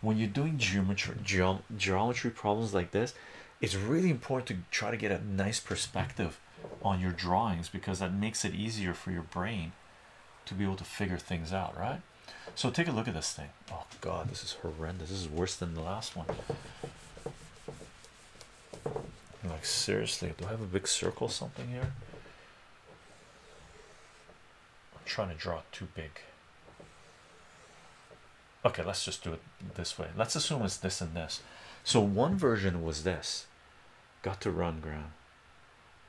when you're doing geometry problems like this, it's really important to try to get a nice perspective on your drawings, because that makes it easier for your brain to be able to figure things out, right? So take a look at this thing. Oh god, this is horrendous. This is worse than the last one. Like, seriously, do I have a big circle something here? I'm trying to draw it too big. Okay, let's just do it this way. Let's assume it's this and this. So one version was this. Got to run, Graham.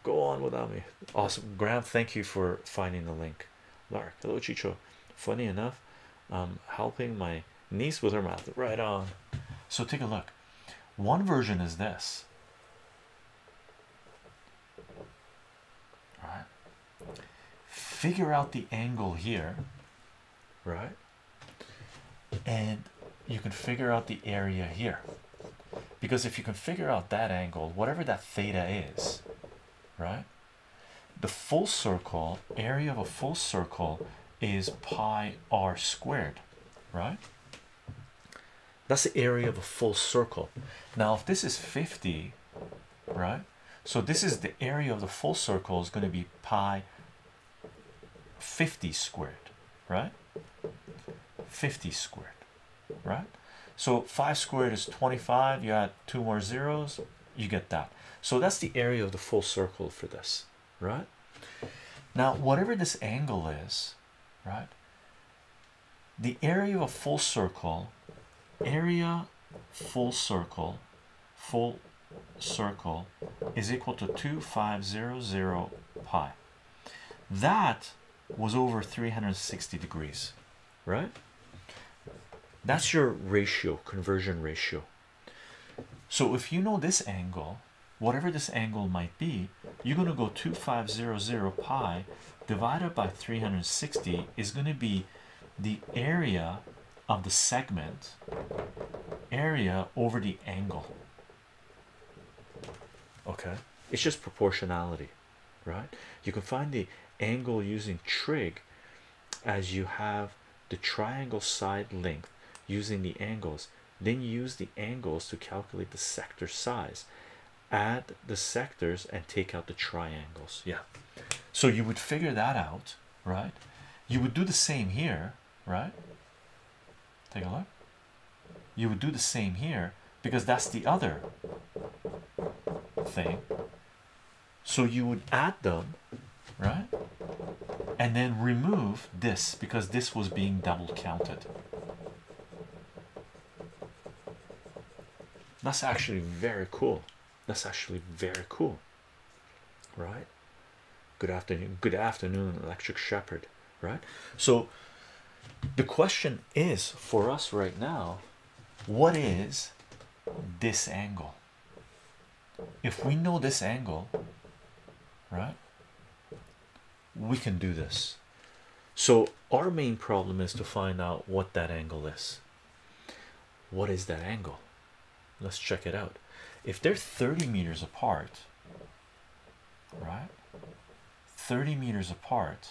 Go on without me. Awesome. Graham, thank you for finding the link. Lark, hello Chycho. Funny enough, I'm helping my niece with her math. Right on. So take a look. One version is this. Right. Figure out the angle here, right, and you can figure out the area here, because if you can figure out that angle, whatever that theta is, right, the full circle, area of a full circle is pi r squared, right? That's the area of a full circle. Now if this is 50, right, so this is the area of the full circle is going to be pi 50 squared, right? 50 squared, right? So 5 squared is 25. You add 2 more zeros, you get that. So that's the area of the full circle for this, right? Now, whatever this angle is, right, the area of a full circle, full circle is equal to 2500 pi. That was over 360 degrees, right? That's your ratio, conversion ratio. So if you know this angle, whatever this angle might be, you're going to go 2500 pi divided by 360 is going to be the area of the segment, area over the angle. Okay, it's just proportionality, right? You can find the angle using trig, as you have the triangle side length using the angles, then use the angles to calculate the sector size, add the sectors and take out the triangles. Yeah, so you would figure that out, right? You would do the same here, right? Take a look. You would do the same here because that's the other thing. So you would add them, right, and then remove this because this was being double counted. That's actually very cool. That's actually very cool, right? Good afternoon, good afternoon, Electric Shepherd, right? So the question is for us right now, what is this angle? If we know this angle, right, we can do this. So our main problem is to find out what that angle is. What is that angle? Let's check it out. If they're 30 meters apart, right, 30 meters apart,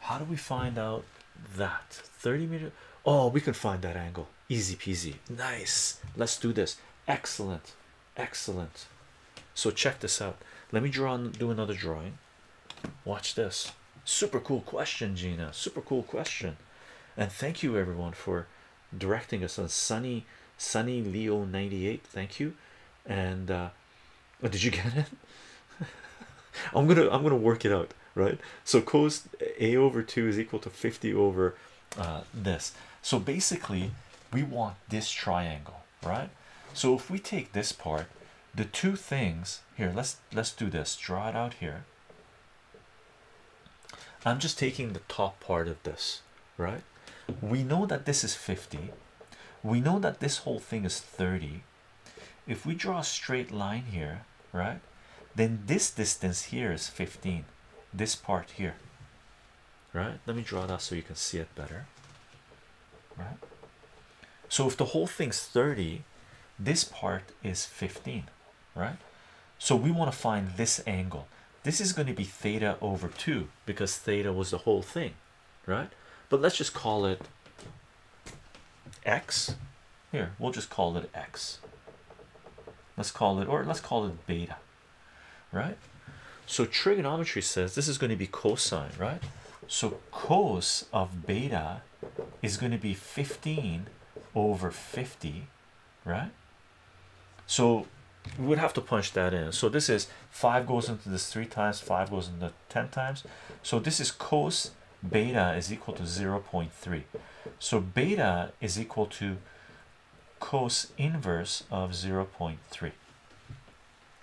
how do we find out that 30 meters? Oh, we can find that angle, easy peasy. Nice, let's do this. Excellent, excellent. So check this out. Let me draw and do another drawing. Watch this. Super cool question, Gina, super cool question. And thank you everyone for directing us on sunny Leo 98. Thank you. And did you get it? I'm gonna work it out, right? So cos a over 2 is equal to 50 over this. So basically we want this triangle, right? So if we take this part, the two things here, let's do this, draw it out here. I'm just taking the top part of this, right? We know that this is 50. We know that this whole thing is 30. If we draw a straight line here, right, then this distance here is 15, this part here, right? Let me draw that so you can see it better, right? So if the whole thing's 30, this part is 15, right? So we want to find this angle. This is going to be theta over 2 because theta was the whole thing, right? But let's just call it X here. We'll just call it X. Let's call it, or let's call it beta, right? So trigonometry says this is going to be cosine, right? So cos of beta is going to be 15 over 50, right? So we would have to punch that in. So this is 5 goes into this 3 times, 5 goes into 10 times. So this is cos beta is equal to 0.3. So beta is equal to cos inverse of 0.3,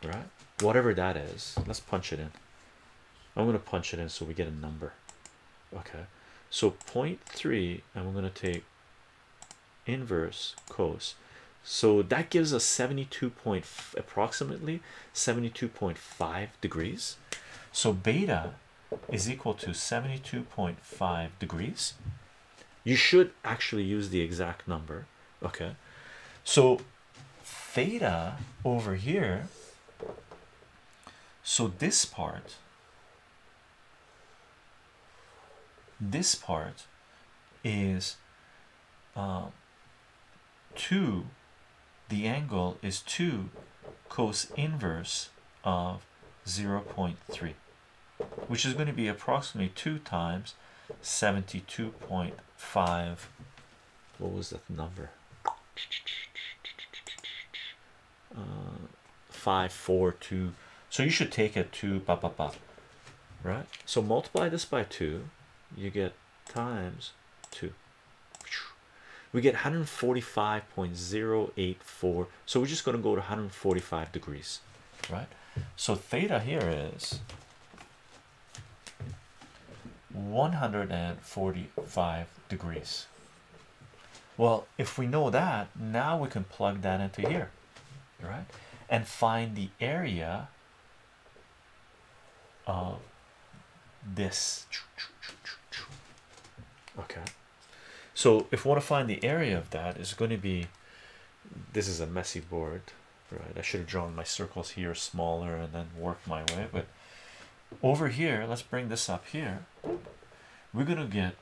right? Whatever that is, let's punch it in. I'm going to punch it in so we get a number. Okay, so 0.3, and we're going to take inverse cos. So that gives us 72.5 degrees. So beta is equal to 72.5 degrees. You should actually use the exact number. Okay, so theta over here, so this part is 2. The angle is 2 cos inverse of 0.3, which is going to be approximately 2 times 72.5. 5. What was that number? 5, 4, 2. So you should take a 2, right? So multiply this by 2, you get times 2. We get 145.084. So we're just going to go to 145 degrees, right? So theta here is 145 degrees. Well, if we know that, now we can plug that into here, right, and find the area of this. Okay, so if we want to find the area of that, it's going to be, this is a messy board, right? I should have drawn my circles here smaller and then worked my way, but over here, let's bring this up here. We're going to get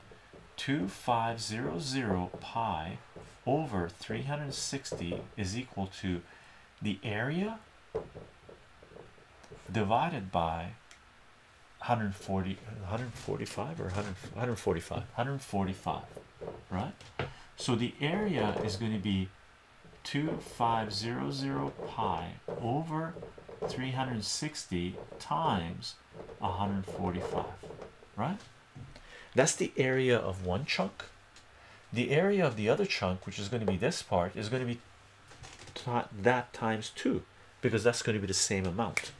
2500 pi over 360 is equal to the area divided by 145, right? So the area is going to be 2500 pi over 360 times 145, right? That's the area of one chunk. The area of the other chunk, which is going to be this part, is going to be that times 2, because that's going to be the same amount.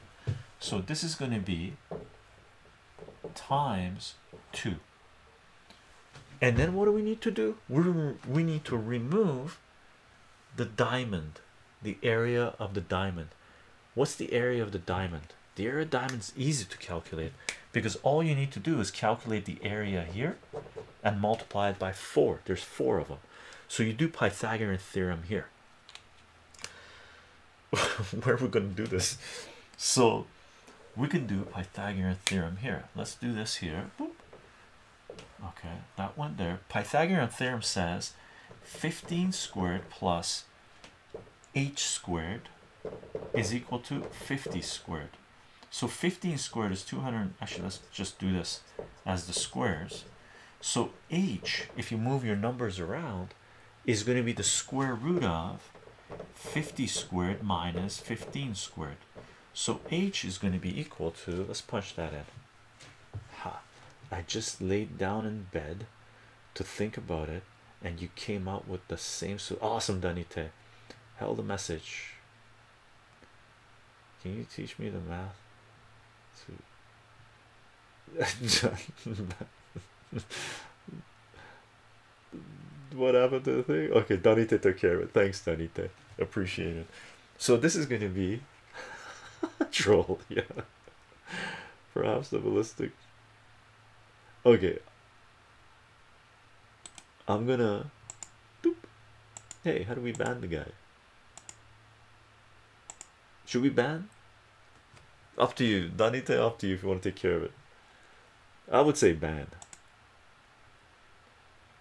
So this is going to be times 2. And then what do we need to do? We need to remove the diamond, the area of the diamond. What's the area of the diamond? The area of the diamond is easy to calculate, because all you need to do is calculate the area here and multiply it by 4. There's 4 of them. So you do Pythagorean theorem here. Where are we going to do this? So we can do Pythagorean theorem here. Let's do this here. Boop. Okay, that one there. Pythagorean theorem says 15 squared plus h squared is equal to 50 squared. So 15 squared is 200. Actually, let's just do this as the squares. So h, if you move your numbers around, is going to be the square root of 50 squared minus 15 squared. So h is going to be equal to, let's punch that in. Ha, I just laid down in bed to think about it, and you came out with the same. So awesome, Danite. Held a message. Can you teach me the math? What happened to the thing? Okay, Danite took care of it. Thanks, Danite, appreciate it. So this is going to be troll, yeah, perhaps the ballistic. Okay, I'm gonna boop. Hey, how do we ban the guy? Should we ban? Up to you, Danite, up to you if you want to take care of it. I would say ban.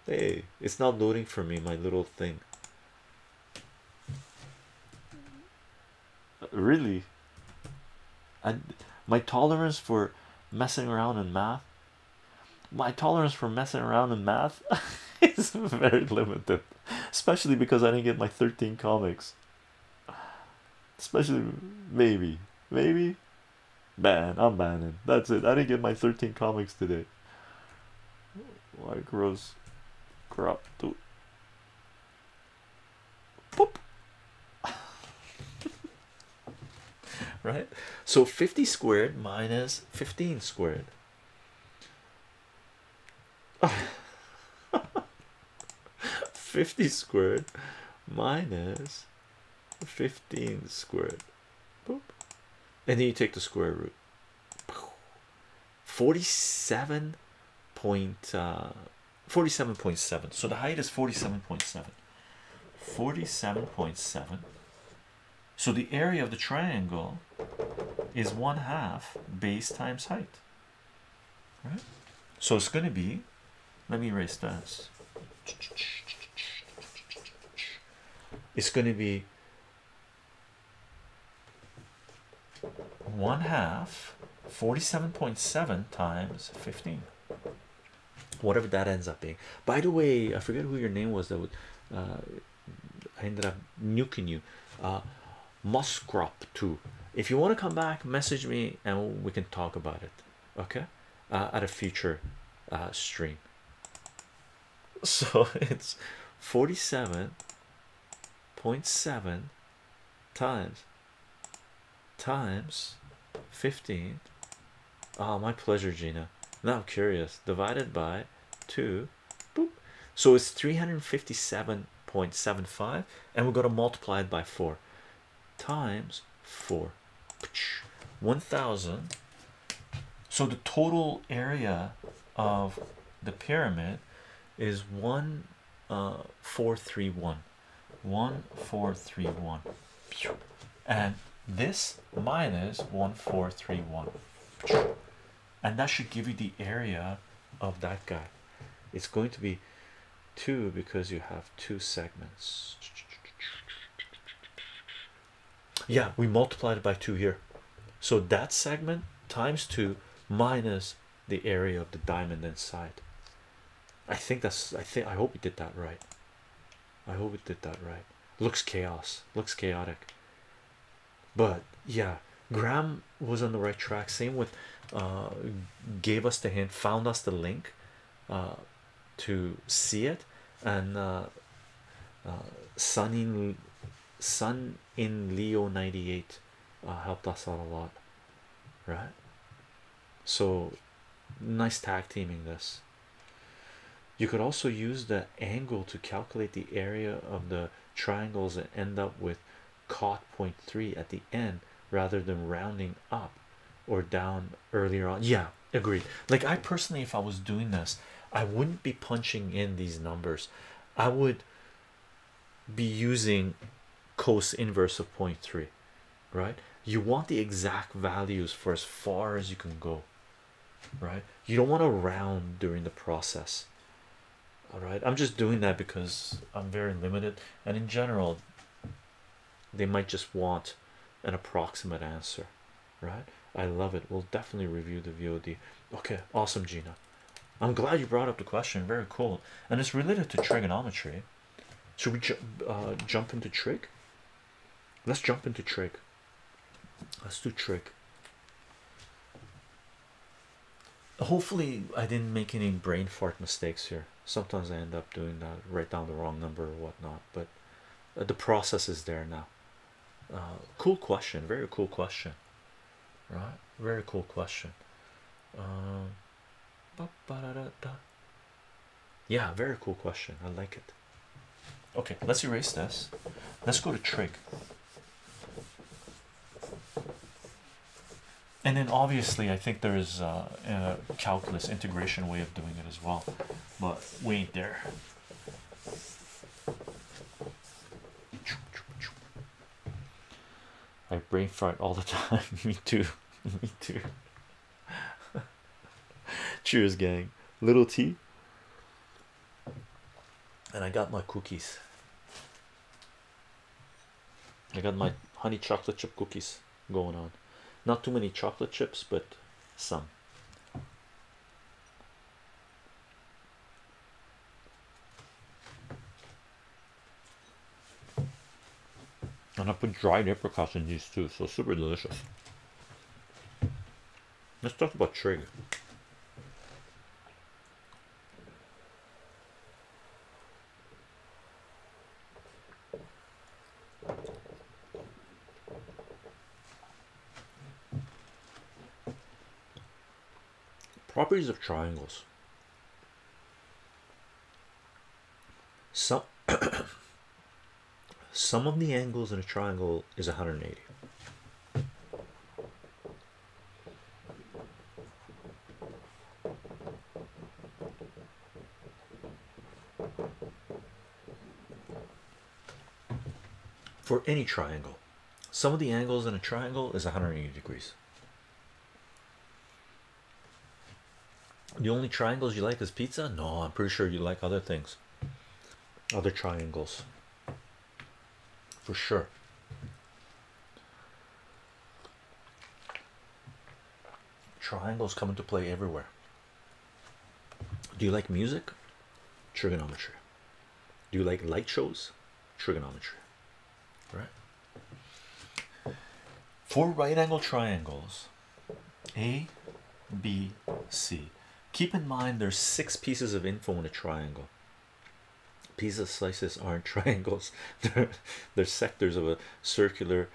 Hey, it's not loading for me, my little thing. Really? My tolerance for messing around in math, is very limited. Especially because I didn't get my 13 comics. Especially, maybe? Ban, I'm banning. That's it. I didn't get my 13 comics today. Why gross crap, dude. Boop. Right? So 50 squared minus 15 squared. Oh. 50 squared minus 15 squared. Boop. And then you take the square root. 47.7. So the height is 47.7. 47.7. So the area of the triangle is 1/2 base times height. Right? So it's going to be, let me erase this. It's going to be 1/2 47.7 times 15. whatever that ends up being. By the way, I forget who your name was that would I ended up nuking you. Muscrop 2. If you want to come back, message me and we can talk about it. Okay, at a future stream. So it's 47.7 times 15. Oh, my pleasure, Gina. Now I'm curious. Divided by 2. Boop. So it's 357.75, and we're going to multiply it by 4 times 4. 1,000. So the total area of the pyramid is 1431. 1431. And this minus 1431. And that should give you the area of that guy. It's going to be 2 because you have 2 segments. Yeah, we multiplied it by 2 here. So that segment times 2 minus the area of the diamond inside. I think that's, I hope we did that right. I hope we did that right. Looks chaos, looks chaotic. But yeah, Graham was on the right track. Same with gave us the hint, found us the link to see it, and Sun in Leo 98 helped us out a lot, right? So nice tag teaming this. You could also use the angle to calculate the area of the triangles and end up with cot 0.3 at the end rather than rounding up or down earlier on. Yeah, agreed. Like, I personally, if I was doing this, I wouldn't be punching in these numbers. I would be using cos inverse of 0.3, right? You want the exact values for as far as you can go, right? You don't want to round during the process. All right, I'm just doing that because I'm very limited, and in general they might just want an approximate answer, right? I love it. We'll definitely review the VOD. Okay, awesome, Gina. I'm glad you brought up the question. Very cool, and it's related to trigonometry. Should we jump into trig? Let's jump into trig. Let's do trig. Hopefully I didn't make any brain fart mistakes here. Sometimes I end up doing that, write down the wrong number or whatnot, but the process is there now. Cool question, very cool question, right? Very cool question. Yeah, very cool question. I like it. Okay, let's erase this. Let's go to trig. And then obviously I think there is a calculus integration way of doing it as well, but we ain't there. I brain fart all the time. Me too. Me too. Cheers, gang. Little T. And I got my cookies. I got my honey chocolate chip cookies going on. Not too many chocolate chips, but some. And I put dried apricots in these too, so super delicious. Let's talk about trig. Properties of triangles. Sum of the angles in a triangle is 180. For any triangle, sum of the angles in a triangle is 180 degrees. The only triangles you like is pizza? No, I'm pretty sure you like other things, other triangles, for sure. Triangles come into play everywhere. Do you like music? Trigonometry. Do you like light shows? Trigonometry. Right. Four right angle triangles. A, B, C. Keep in mind there's 6 pieces of info in a triangle. Pizza slices aren't triangles. They're sectors of a circular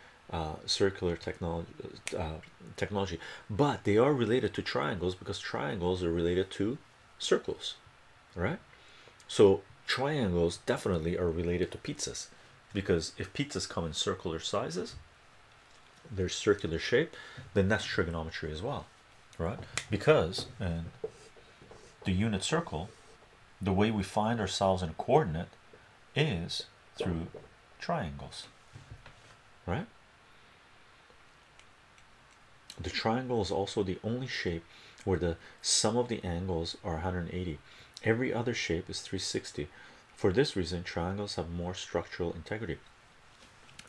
technology, but they are related to triangles because triangles are related to circles, right? So triangles definitely are related to pizzas, because if pizzas come in circular sizes, they're circular shape, then that's trigonometry as well, right? Because in the unit circle, the way we find ourselves in a coordinate is through triangles, right? The triangle is also the only shape where the sum of the angles are 180. Every other shape is 360. For this reason, triangles have more structural integrity.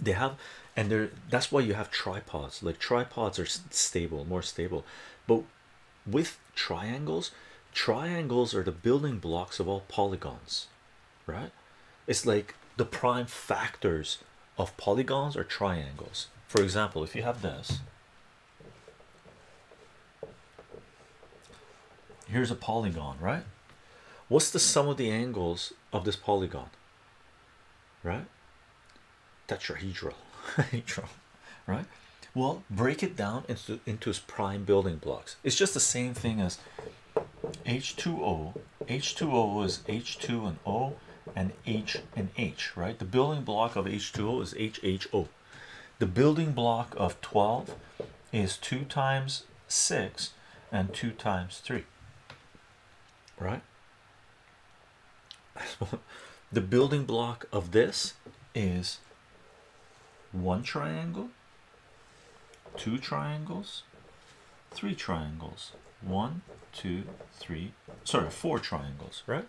They have, and they're, that's why you have tripods. Like tripods are stable, more stable. But with triangles, triangles are the building blocks of all polygons, right? It's like the prime factors of polygons are triangles. For example, if you have this, here's a polygon, right? What's the sum of the angles of this polygon, right? Tetrahedral. Right? Well, break it down into its prime building blocks. It's just the same thing as H2O. H2O is H2 and O and H and H, right? The building block of H2O is HHO. The building block of 12 is 2 times 6 and 2 times 3, right? The building block of this is 1 triangle, 2 triangles, 3 triangles. 1, 2, 3, sorry, 4 triangles, right?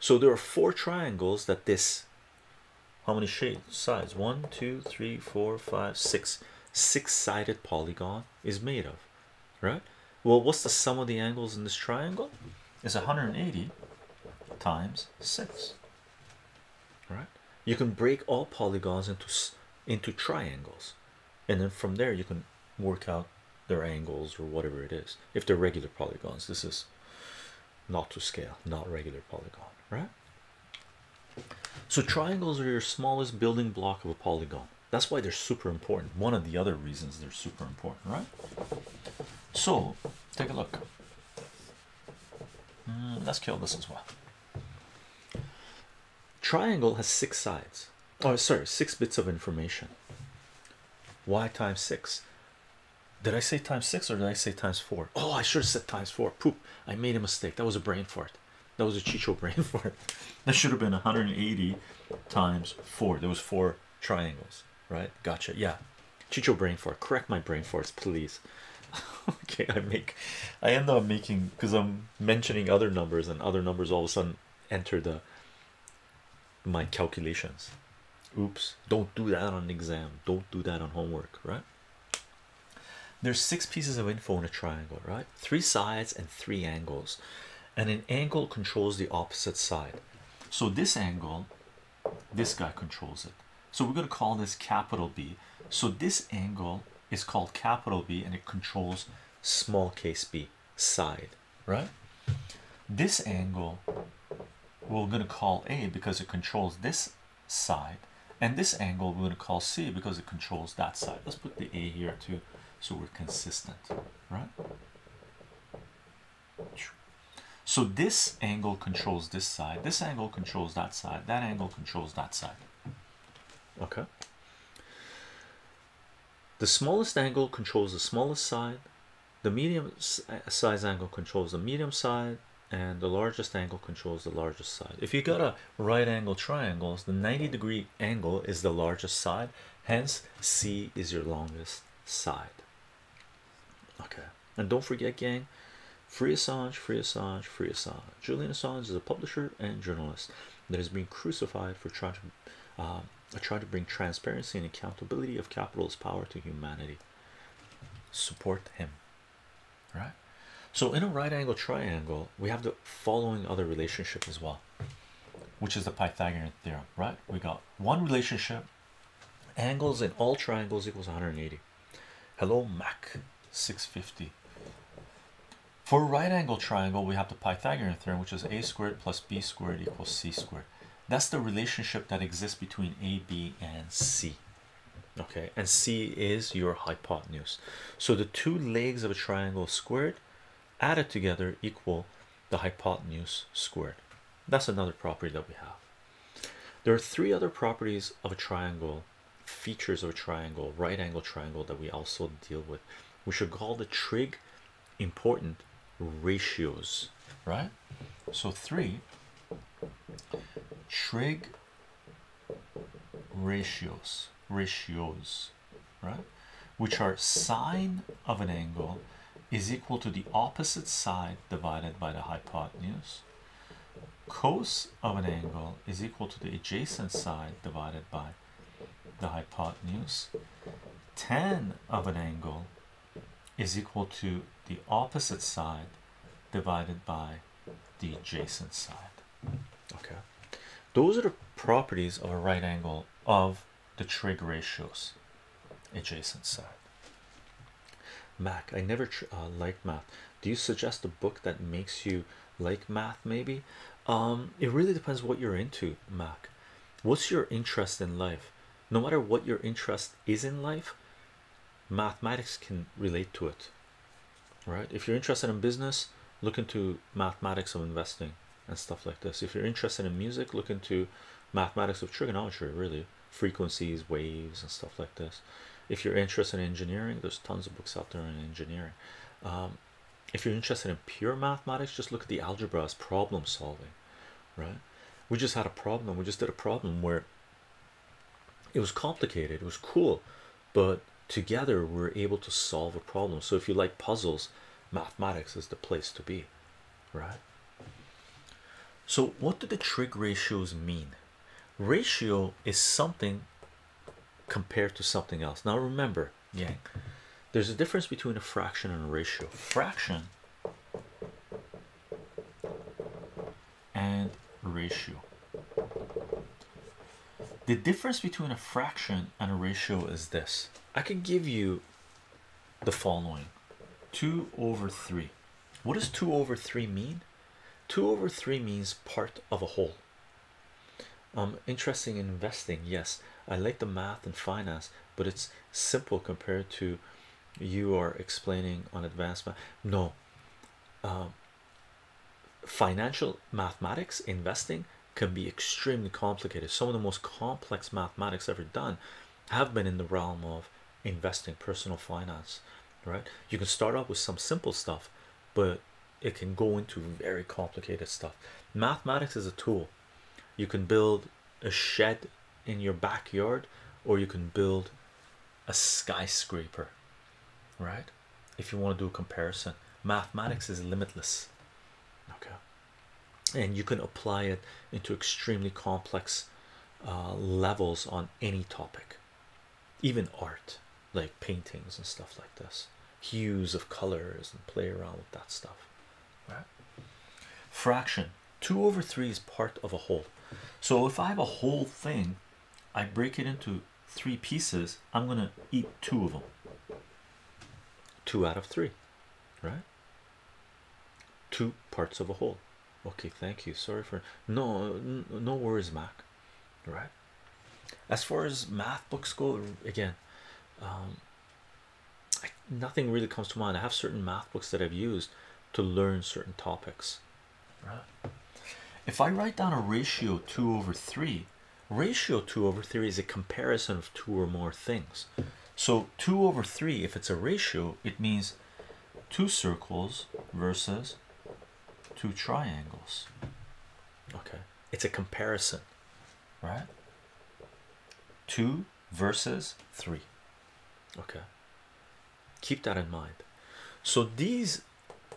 So there are 4 triangles that this, how many shades, sides? 1, 2, 3, 4, 5, 6. 6-sided polygon is made of, right? Well, what's the sum of the angles in this triangle? It's 180 times 6, right? You can break all polygons into triangles, and then from there you can work out their angles or whatever it is, if they're regular polygons. This is not to scale, not regular polygon, right? So triangles are your smallest building block of a polygon. That's why they're super important. One of the other reasons they're super important, right? So take a look. Let's kill this as well. Triangle has 6 sides. Oh, sorry, 6 bits of information. Y times 6. Did I say times 6 or did I say times 4? Oh, I should have said times 4. Poop, I made a mistake. That was a brain fart. That was a Chycho brain fart. That should have been 180 times 4. There was 4 triangles, right? Gotcha. Yeah, Chycho brain fart. Correct my brain farts, please. Okay, I end up making, because I'm mentioning other numbers and other numbers all of a sudden enter my calculations. Oops, don't do that on an exam. Don't do that on homework, right? There's 6 pieces of info in a triangle, right? 3 sides and 3 angles, and an angle controls the opposite side. So this angle, this guy controls it. So we're going to call this capital B. So this angle is called capital B, and it controls small case b, side, right? This angle we're going to call A because it controls this side, and this angle we're going to call C because it controls that side. Let's put the A here too, so we're consistent, right? So this angle controls this side, this angle controls that side, that angle controls that side. Okay. The smallest angle controls the smallest side, the medium size angle controls the medium side, and the largest angle controls the largest side. If you got a right angle triangles, the 90-degree angle is the largest side, hence C is your longest side. Okay, and don't forget, gang, free Assange, free Assange, free Assange. Julian Assange is a publisher and journalist that has been crucified for trying to bring transparency and accountability of capital's power to humanity. Support him, right? So in a right angle triangle, we have the following other relationship as well, which is the Pythagorean theorem, right? We got one relationship: angles in all triangles equals 180. Hello Mac 650. For a right angle triangle, we have the Pythagorean theorem, which is a squared plus b squared equals c squared. That's the relationship that exists between a, b, and c. Okay, and c is your hypotenuse. So the two legs of a triangle squared added together equal the hypotenuse squared. That's another property that we have. There are three other properties of a triangle, features of a triangle, right angle triangle, that we also deal with. We should call the trig important ratios, right? So three trig ratios, right, which are sine of an angle is equal to the opposite side divided by the hypotenuse, cos of an angle is equal to the adjacent side divided by the hypotenuse, tan of an angle is equal to the opposite side divided by the adjacent side. Okay, those are the properties of a right angle, of the trig ratios, adjacent side. Mac, I never liked math. Do you suggest a book that makes you like math? Maybe. It really depends what you're into, Mac. What's your interest in life? No matter what your interest is in life, mathematics can relate to it, right? If you're interested in business, look into mathematics of investing and stuff like this. If you're interested in music, look into mathematics of trigonometry, really, frequencies, waves, and stuff like this. If you're interested in engineering, there's tons of books out there in engineering. If you're interested in pure mathematics, just look at the algebra as problem solving, right? We just had a problem. We just did a problem where it was complicated. It was cool, but together we're able to solve a problem. So if you like puzzles, mathematics is the place to be, right? So what do the trig ratios mean? Ratio is something compared to something else. Now remember, gang, there's a difference between a fraction and a ratio. Fraction and ratio. The difference between a fraction and a ratio is this. I can give you the following: 2/3. What does 2/3 mean? 2/3 means part of a whole. I'm interested in investing. Yes, I like the math and finance, but it's simple compared to you are explaining on advanced math. No, financial mathematics, investing, can be extremely complicated. Some of the most complex mathematics ever done have been in the realm of investing, personal finance, right? You can start off with some simple stuff, but it can go into very complicated stuff. Mathematics is a tool. You can build a shed in your backyard, or you can build a skyscraper, right? If you want to do a comparison, mathematics is limitless, okay? And you can apply it into extremely complex levels on any topic, even art, like paintings and stuff like this, hues of colors, and play around with that stuff, right? Fraction. 2/3 is part of a whole. So if I have a whole thing, I break it into three pieces, I'm gonna eat two of them. 2 out of 3, right? Two parts of a whole. Okay, thank you. Sorry for no worries, Mac, right? As far as math books go, again, nothing really comes to mind. I have certain math books that I've used to learn certain topics, right? If I write down a ratio 2/3, ratio 2/3 is a comparison of two or more things. So 2/3, if it's a ratio, it means 2 circles versus 2 triangles. Okay, it's a comparison, right? 2 versus 3. Okay, keep that in mind. So these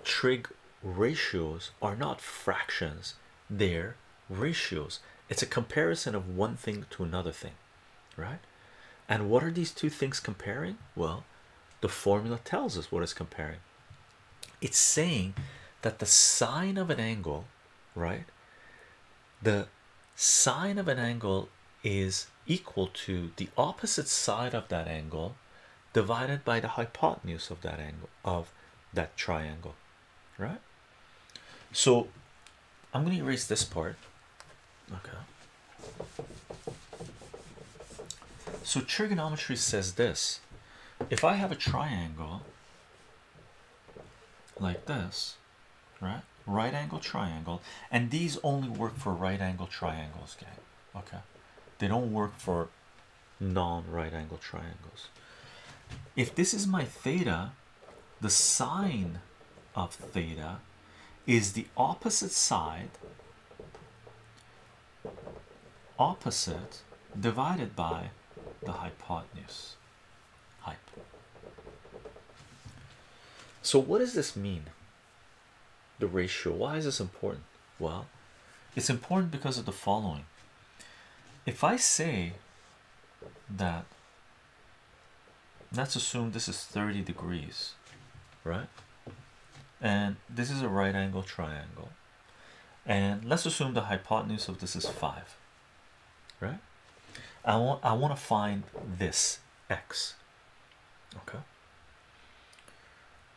trig ratios are not fractions, they're ratios. It's a comparison of one thing to another thing, right? And what are these two things comparing? Well, the formula tells us what it's comparing. it's saying that the sine of an angle, right, the sine of an angle is equal to the opposite side of that angle divided by the hypotenuse of that angle, of that triangle, right? So I'm going to erase this part. Okay, so trigonometry says this: if I have a triangle like this, right, right angle triangle, and these only work for right angle triangles, gang, okay, they don't work for non-right angle triangles. If this is my theta, the sine of theta is the opposite side, opposite divided by the hypotenuse. So what does this mean, the ratio? Why is this important? Well, it's important because of the following. If I say that, let's assume this is 30 degrees, right, and this is a right angle triangle, and let's assume the hypotenuse of this is 5, right? I want to find this x. Okay,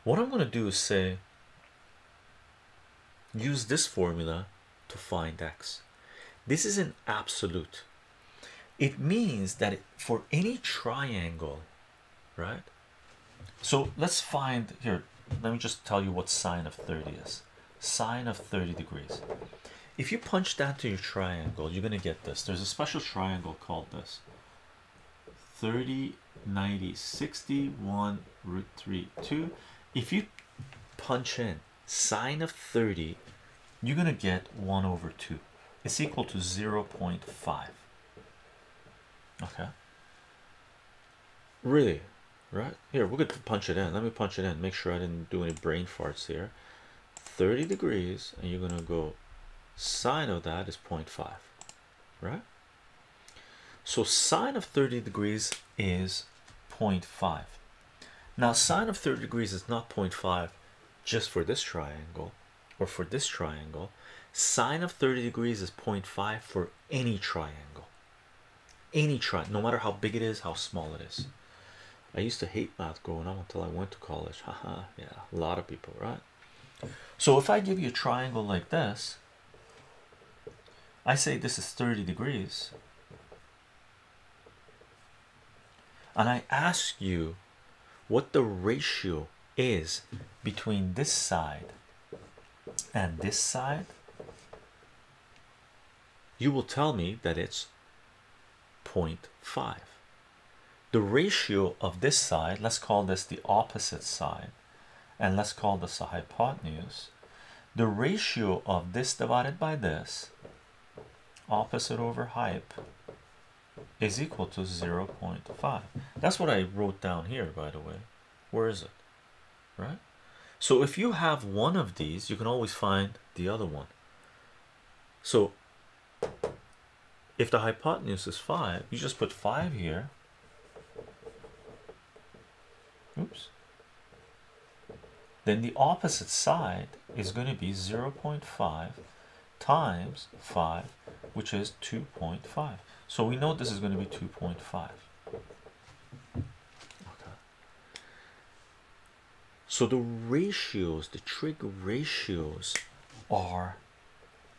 what I'm going to do is say, use this formula to find x. This is an absolute. It means that for any triangle, right? So let's find here. Let me just tell you what sine of 30 is. Sine of 30 degrees. If you punch that to your triangle, you're going to get this. There's a special triangle called this. 30, 90, 60, 1, root 3, 2. If you punch in sine of 30, you're going to get 1 over 2. It's equal to 0.5. Okay. Really? Right? Here, we're going to punch it in. Let me punch it in. Make sure I didn't do any brain farts here. 30 degrees, and you're going to go sine of that is 0.5. Right? So sine of 30 degrees is 0.5. Now sine of 30 degrees is not 0.5 just for this triangle or for this triangle. Sine of 30 degrees is 0.5 for any triangle. Any triangle, no matter how big it is, how small it is. I used to hate math growing up until I went to college. Haha, yeah, a lot of people, right? So if I give you a triangle like this, I say this is 30 degrees. And I ask you what the ratio is between this side and this side, you will tell me that it's 0.5. The ratio of this side, let's call this the opposite side, and let's call this a hypotenuse. The ratio of this divided by this, opposite over hype, is equal to 0.5. That's what I wrote down here, by the way. Where is it? Right? So if you have one of these, you can always find the other one. So if the hypotenuse is 5, you just put 5 here. Oops. Then the opposite side is going to be 0.5 times 5, which is 2.5. So we know this is going to be 2.5. Okay. So the ratios, the trig ratios, are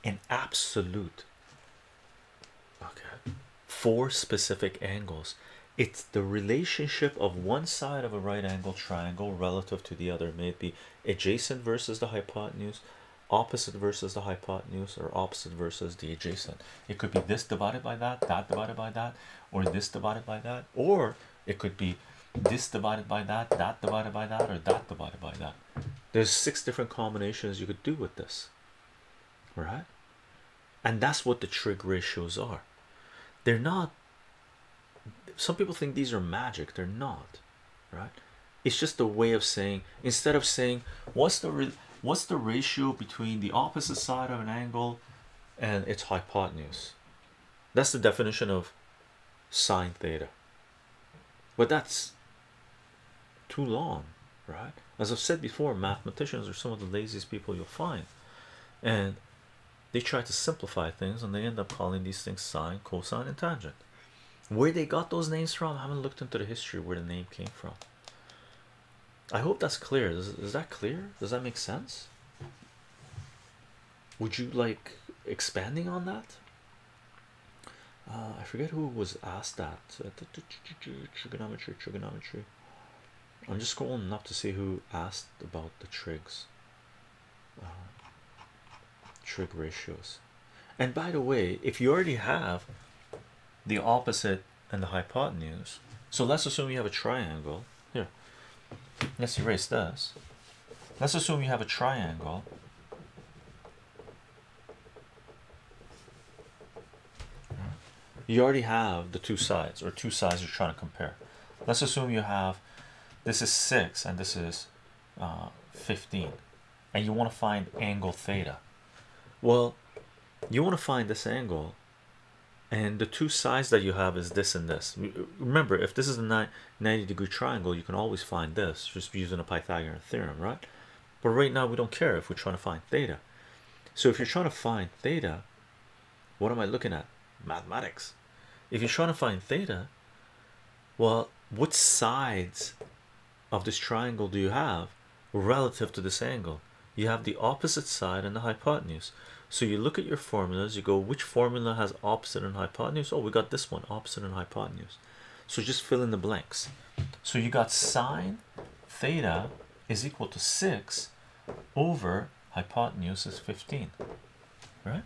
an absolute. Okay. For specific angles. It's the relationship of one side of a right angle triangle relative to the other. Maybe adjacent versus the hypotenuse, opposite versus the hypotenuse, or opposite versus the adjacent. It could be this divided by that, that divided by that, or this divided by that, or it could be this divided by that divided by that, or that divided by that. There's 6 different combinations you could do with this, right? And that's what the trig ratios are. They're not, some people think these are magic. They're not, right? It's just a way of saying, instead of saying what's the ratio between the opposite side of an angle and its hypotenuse. That's the definition of sine theta. But that's too long. right? As I've said before, mathematicians are some of the laziest people you'll find, and they try to simplify things, and they end up calling these things sine, cosine, and tangent. Where they got those names from, I haven't looked into the history where the name came from. I hope that's clear. Is that clear? Does that make sense? Would you like expanding on that? I forget who was asked that. Trigonometry. I'm just scrolling up to see who asked about the trigs, trig ratios. And by the way, if you already have the opposite and the hypotenuse, so let's assume you have a triangle here. Let's erase this. Let's assume you have a triangle . You already have the two sides, or two sides you're trying to compare. Let's assume you have, this is 6 and this is 15, and you want to find angle theta. Well, you want to find this angle, and the two sides that you have is this and this. Remember, if this is a 90-degree triangle, you can always find this just using a Pythagorean theorem, right? But right now we don't care if we're trying to find theta. So if you're trying to find theta, what am I looking at? Mathematics. If you're trying to find theta, well, what sides of this triangle do you have relative to this angle? You have the opposite side and the hypotenuse. So you look at your formulas, you go, which formula has opposite and hypotenuse? Oh, we got this one, opposite and hypotenuse. So just fill in the blanks. So you got sine theta is equal to 6 over hypotenuse is 15, right?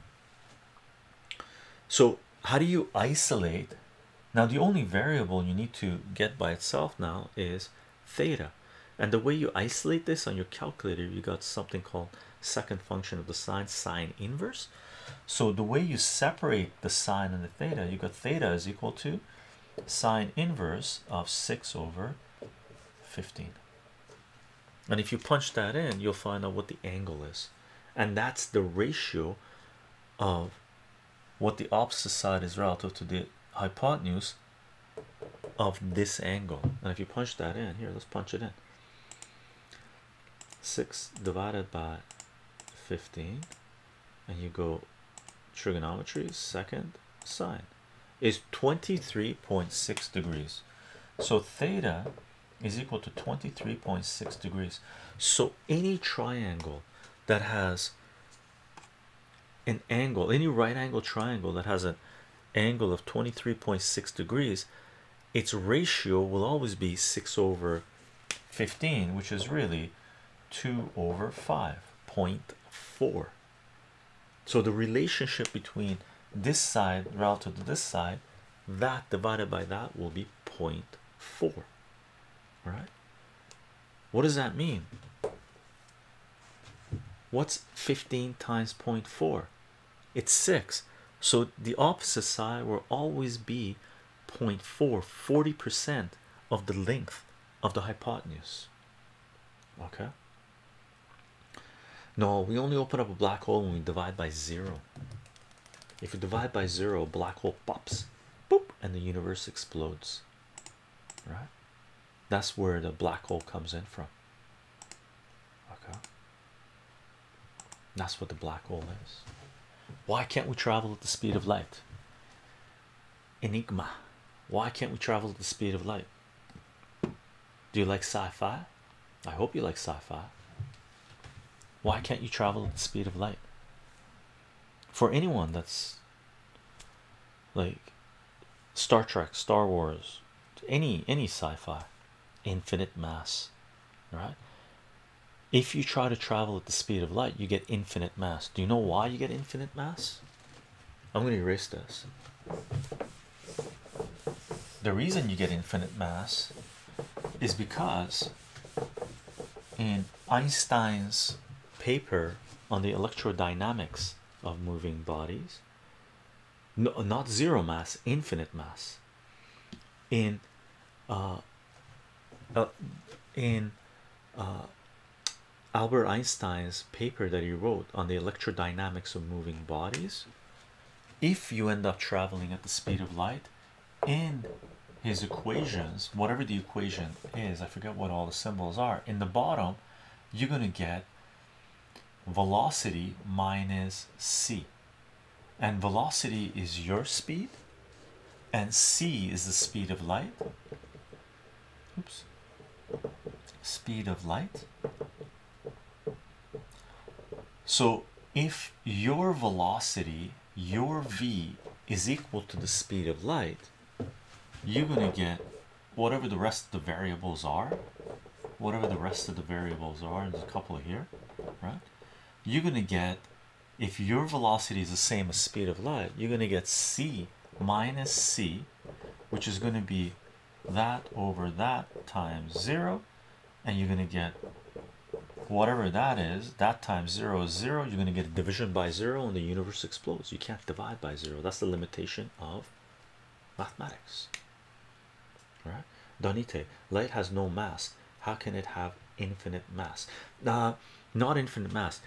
So how do you isolate? Now the only variable you need to get by itself now is theta, and the way you isolate this on your calculator, you got something called second function of the sine, sine inverse. So the way you separate the sine and the theta, you got theta is equal to sine inverse of 6 over 15, and if you punch that in, you'll find out what the angle is, and that's the ratio of what the opposite side is relative to the hypotenuse of this angle. And if you punch that in here, let's punch it in. 6 divided by 15, and you go trigonometry, second sine is 23.6 degrees. So theta is equal to 23.6 degrees. So any triangle that has an angle, any right angle triangle that has an angle of 23.6 degrees, its ratio will always be 6 over 15, which is really 2 over 5.4. So the relationship between this side relative to this side, that divided by that will be 0.4, right? What does that mean? What's 15 times 0.4? It's 6. So the opposite side will always be 0.4, 40% of the length of the hypotenuse. Okay? No, we only open up a black hole when we divide by 0. If you divide by 0, a black hole pops, boop, and the universe explodes. Right? That's where the black hole comes in from. Okay? That's what the black hole is. Why can't we travel at the speed of light? Enigma. Why can't we travel at the speed of light? Do you like sci-fi? I hope you like sci-fi. Why can't you travel at the speed of light? For anyone that's like Star Trek, Star Wars, any sci-fi, infinite mass, right? If you try to travel at the speed of light, you get infinite mass. Do you know why you get infinite mass? I'm going to erase this. The reason you get infinite mass is because in Einstein's paper on the electrodynamics of moving bodies, no, not zero mass, infinite mass, in Albert Einstein's paper that he wrote on the electrodynamics of moving bodies, if you end up traveling at the speed of light, in his equations, whatever the equation is, I forget what all the symbols are, in the bottom you're going to get velocity minus c, and velocity is your speed and c is the speed of light. Oops, speed of light. So if your velocity, your v, is equal to the speed of light, you're going to get whatever the rest of the variables are, there's a couple here, right? You're going to get, if your velocity is the same as speed of light, you're going to get c minus c, which is going to be that over that times zero, and you're going to get whatever that is. That times zero is zero. You're going to get a division by zero and the universe explodes. You can't divide by zero. That's the limitation of mathematics, right? Donite, light has no mass, how can it have infinite mass? Not infinite mass.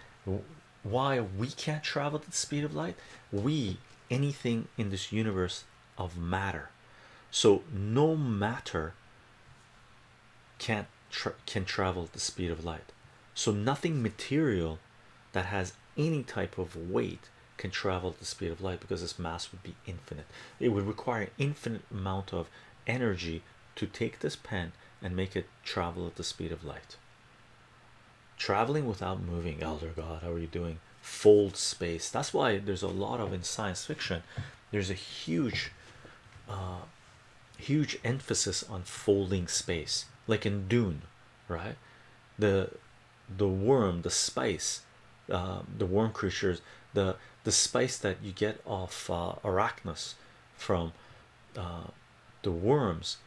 Why we can't travel at the speed of light? We, anything in this universe of matter. So no matter can travel at the speed of light. So nothing material that has any type of weight can travel at the speed of light, because its mass would be infinite. It would require an infinite amount of energy to take this pen and make it travel at the speed of light. Traveling without moving. Elder God, how are you doing? Fold space. That's why there's a lot of, in science fiction, there's a huge huge emphasis on folding space, like in Dune, right? The worm, the spice, the worm creatures, the spice that you get off Arrakis from the worms,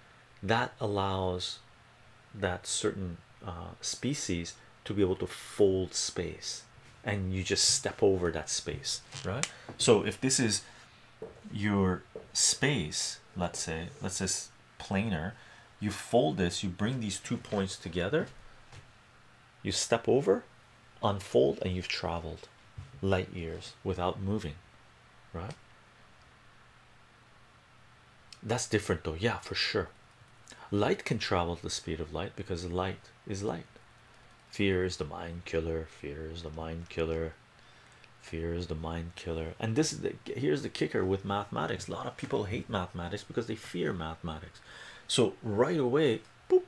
that allows that certain species to be able to fold space, and you just step over that space, right? So if this is your space, let's say planar, you fold this, you bring these two points together, you step over, unfold, and you've traveled light years without moving, right? That's different though. Yeah, for sure. Light can travel at the speed of light because light is light. Fear is the mind killer, fear is the mind killer, fear is the mind killer. And this is the, here's the kicker with mathematics. A lot of people hate mathematics because they fear mathematics. So right away, boop,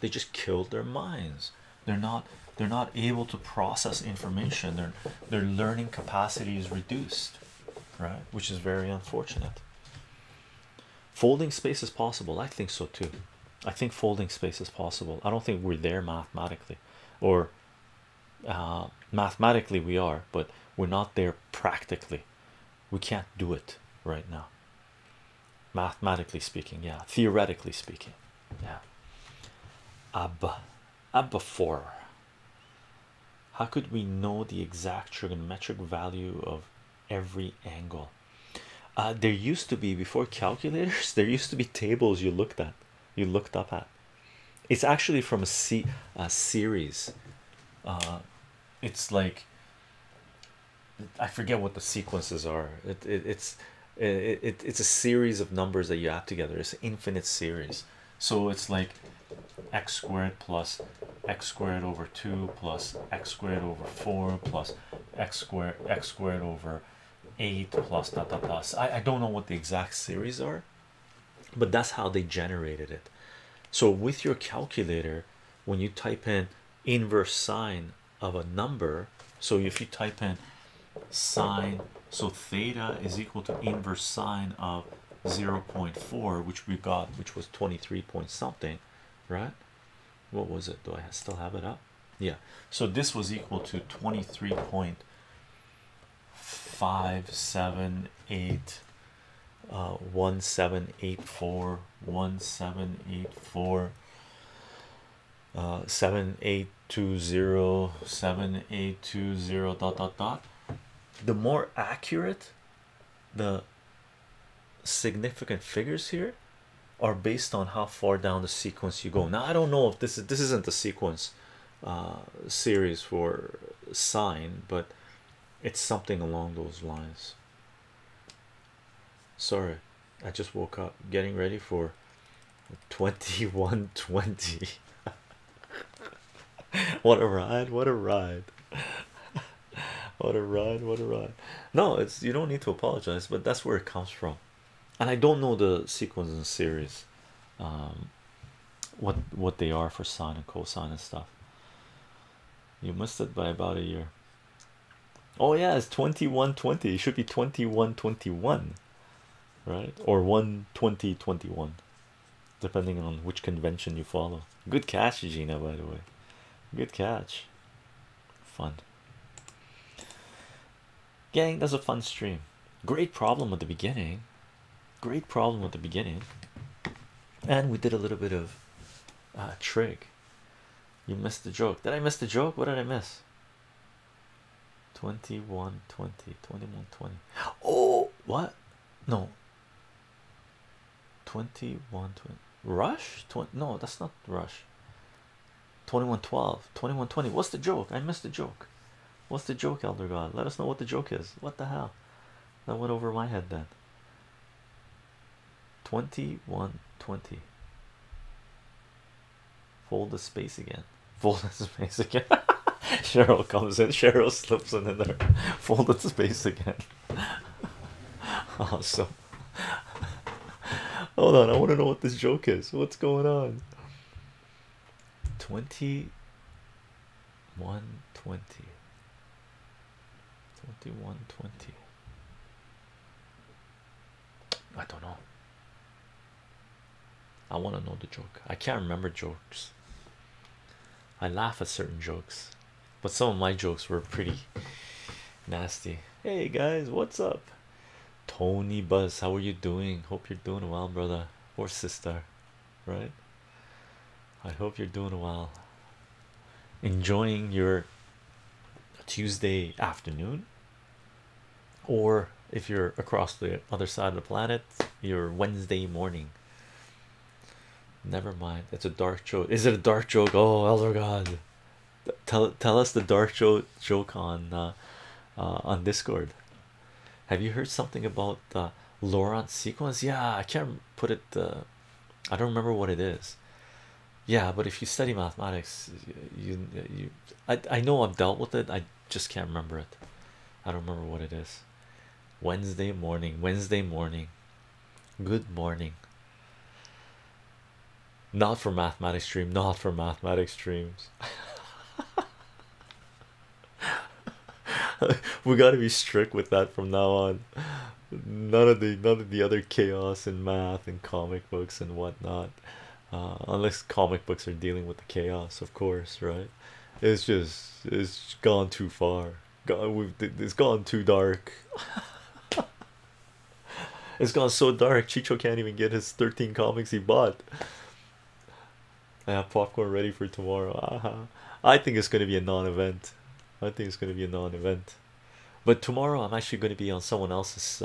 they just killed their minds. They're not able to process information. Their learning capacity is reduced, right? Which is very unfortunate. Folding space is possible. I think so too. I think folding space is possible. I don't think we're there mathematically, or mathematically we are, but we're not there practically. We can't do it right now, mathematically speaking. Yeah, theoretically speaking. Yeah. Abba 4. How could we know the exact trigonometric value of every angle? There used to be, before calculators, there used to be tables you looked at, you looked up at. It's actually from a series. It's like, I forget what the sequences are. It's a series of numbers that you add together. It's an infinite series. So it's like x squared plus x squared over 2 plus x squared over 4 plus x squared over 8 plus dot dot dot. I don't know what the exact series are, but that's how they generated it. So with your calculator, when you type in inverse sine of a number, so if you type in sine, so theta is equal to inverse sine of 0.4, which we got, which was 23 point something, right? What was it? Do I still have it up? Yeah, so this was equal to 23.578 1784 7820 dot dot dot. The more accurate the significant figures here are based on how far down the sequence you go. Now I don't know if this isn't the sequence series for sine, but it's something along those lines. Sorry, I just woke up, getting ready for 2120. What a ride, what a ride. What a ride, what a ride. No, it's, you don't need to apologize, but that's where it comes from. And I don't know the sequence and series, what they are for sine and cosine and stuff. You missed it by about a year. Oh yeah, it's 2120. It should be 2121, right? Or 12021, depending on which convention you follow. Good catch, Gina, by the way. Good catch. Fun. Gang, that's a fun stream. Great problem at the beginning. Great problem at the beginning. And we did a little bit of trig. You missed the joke. Did I miss the joke? What did I miss? 2120. Oh, what? No. 2120. Rush? No, that's not Rush. 2112. 2120. What's the joke? I missed the joke. What's the joke, Elder God? Let us know what the joke is. What the hell? That went over my head then. 2120. Fold the space again. Fold the space again. Cheryl comes in. Cheryl slips in there. Fold the space again. Awesome. Hold on. I want to know what this joke is. What's going on? 2120. I don't know. I want to know the joke. I can't remember jokes. I laugh at certain jokes, but some of my jokes were pretty nasty. Hey guys, what's up? Tony Buzz, how are you doing? Hope you're doing well, brother or sister, right? I hope you're doing well, enjoying your Tuesday afternoon, or if you're across the other side of the planet, your Wednesday morning. Never mind, it's a dark joke. Is it a dark joke? Oh, Elder God, tell us the dark joke on Discord. Have you heard something about the Laurent sequence? Yeah, I can't put it. I don't remember what it is. Yeah, but if you study mathematics, I know I've dealt with it. I just can't remember it. I don't remember what it is. Wednesday morning. Wednesday morning. Good morning. Not for mathematics stream, not for mathematics streams. We got to be strict with that from now on. None of the other chaos in math and comic books and whatnot, unless comic books are dealing with the chaos, of course, right? It's just, it's gone too far. It's gone too dark. It's gone so dark, Chycho can't even get his 13 comics he bought. I have popcorn ready for tomorrow. I think it's going to be a non-event. I think it's going to be a non-event. But tomorrow I'm actually going to be on someone else's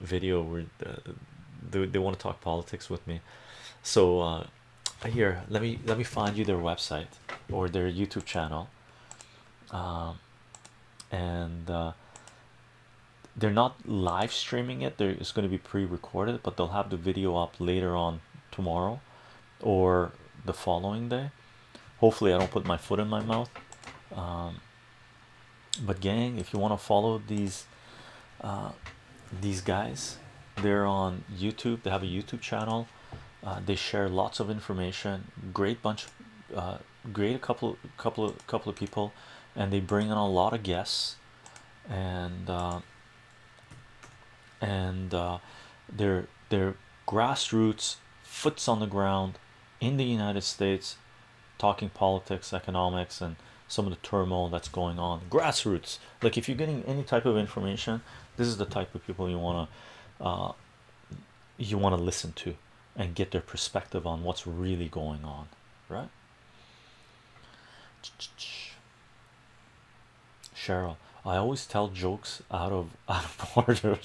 video where they want to talk politics with me. So here, let me find you their website or their YouTube channel. They're not live streaming it. It's going to be pre-recorded, but they'll have the video up later on tomorrow or the following day. Hopefully I don't put my foot in my mouth. But gang, if you want to follow these guys, they're on YouTube. They have a YouTube channel. They share lots of information. Great bunch, great couple of people, and they bring in a lot of guests, and they're grassroots, foots on the ground in the United States, talking politics, economics, and some of the turmoil that's going on. Grassroots. Like, if you're getting any type of information, this is the type of people you want to listen to and get their perspective on what's really going on, right? Cheryl, I always tell jokes out of order.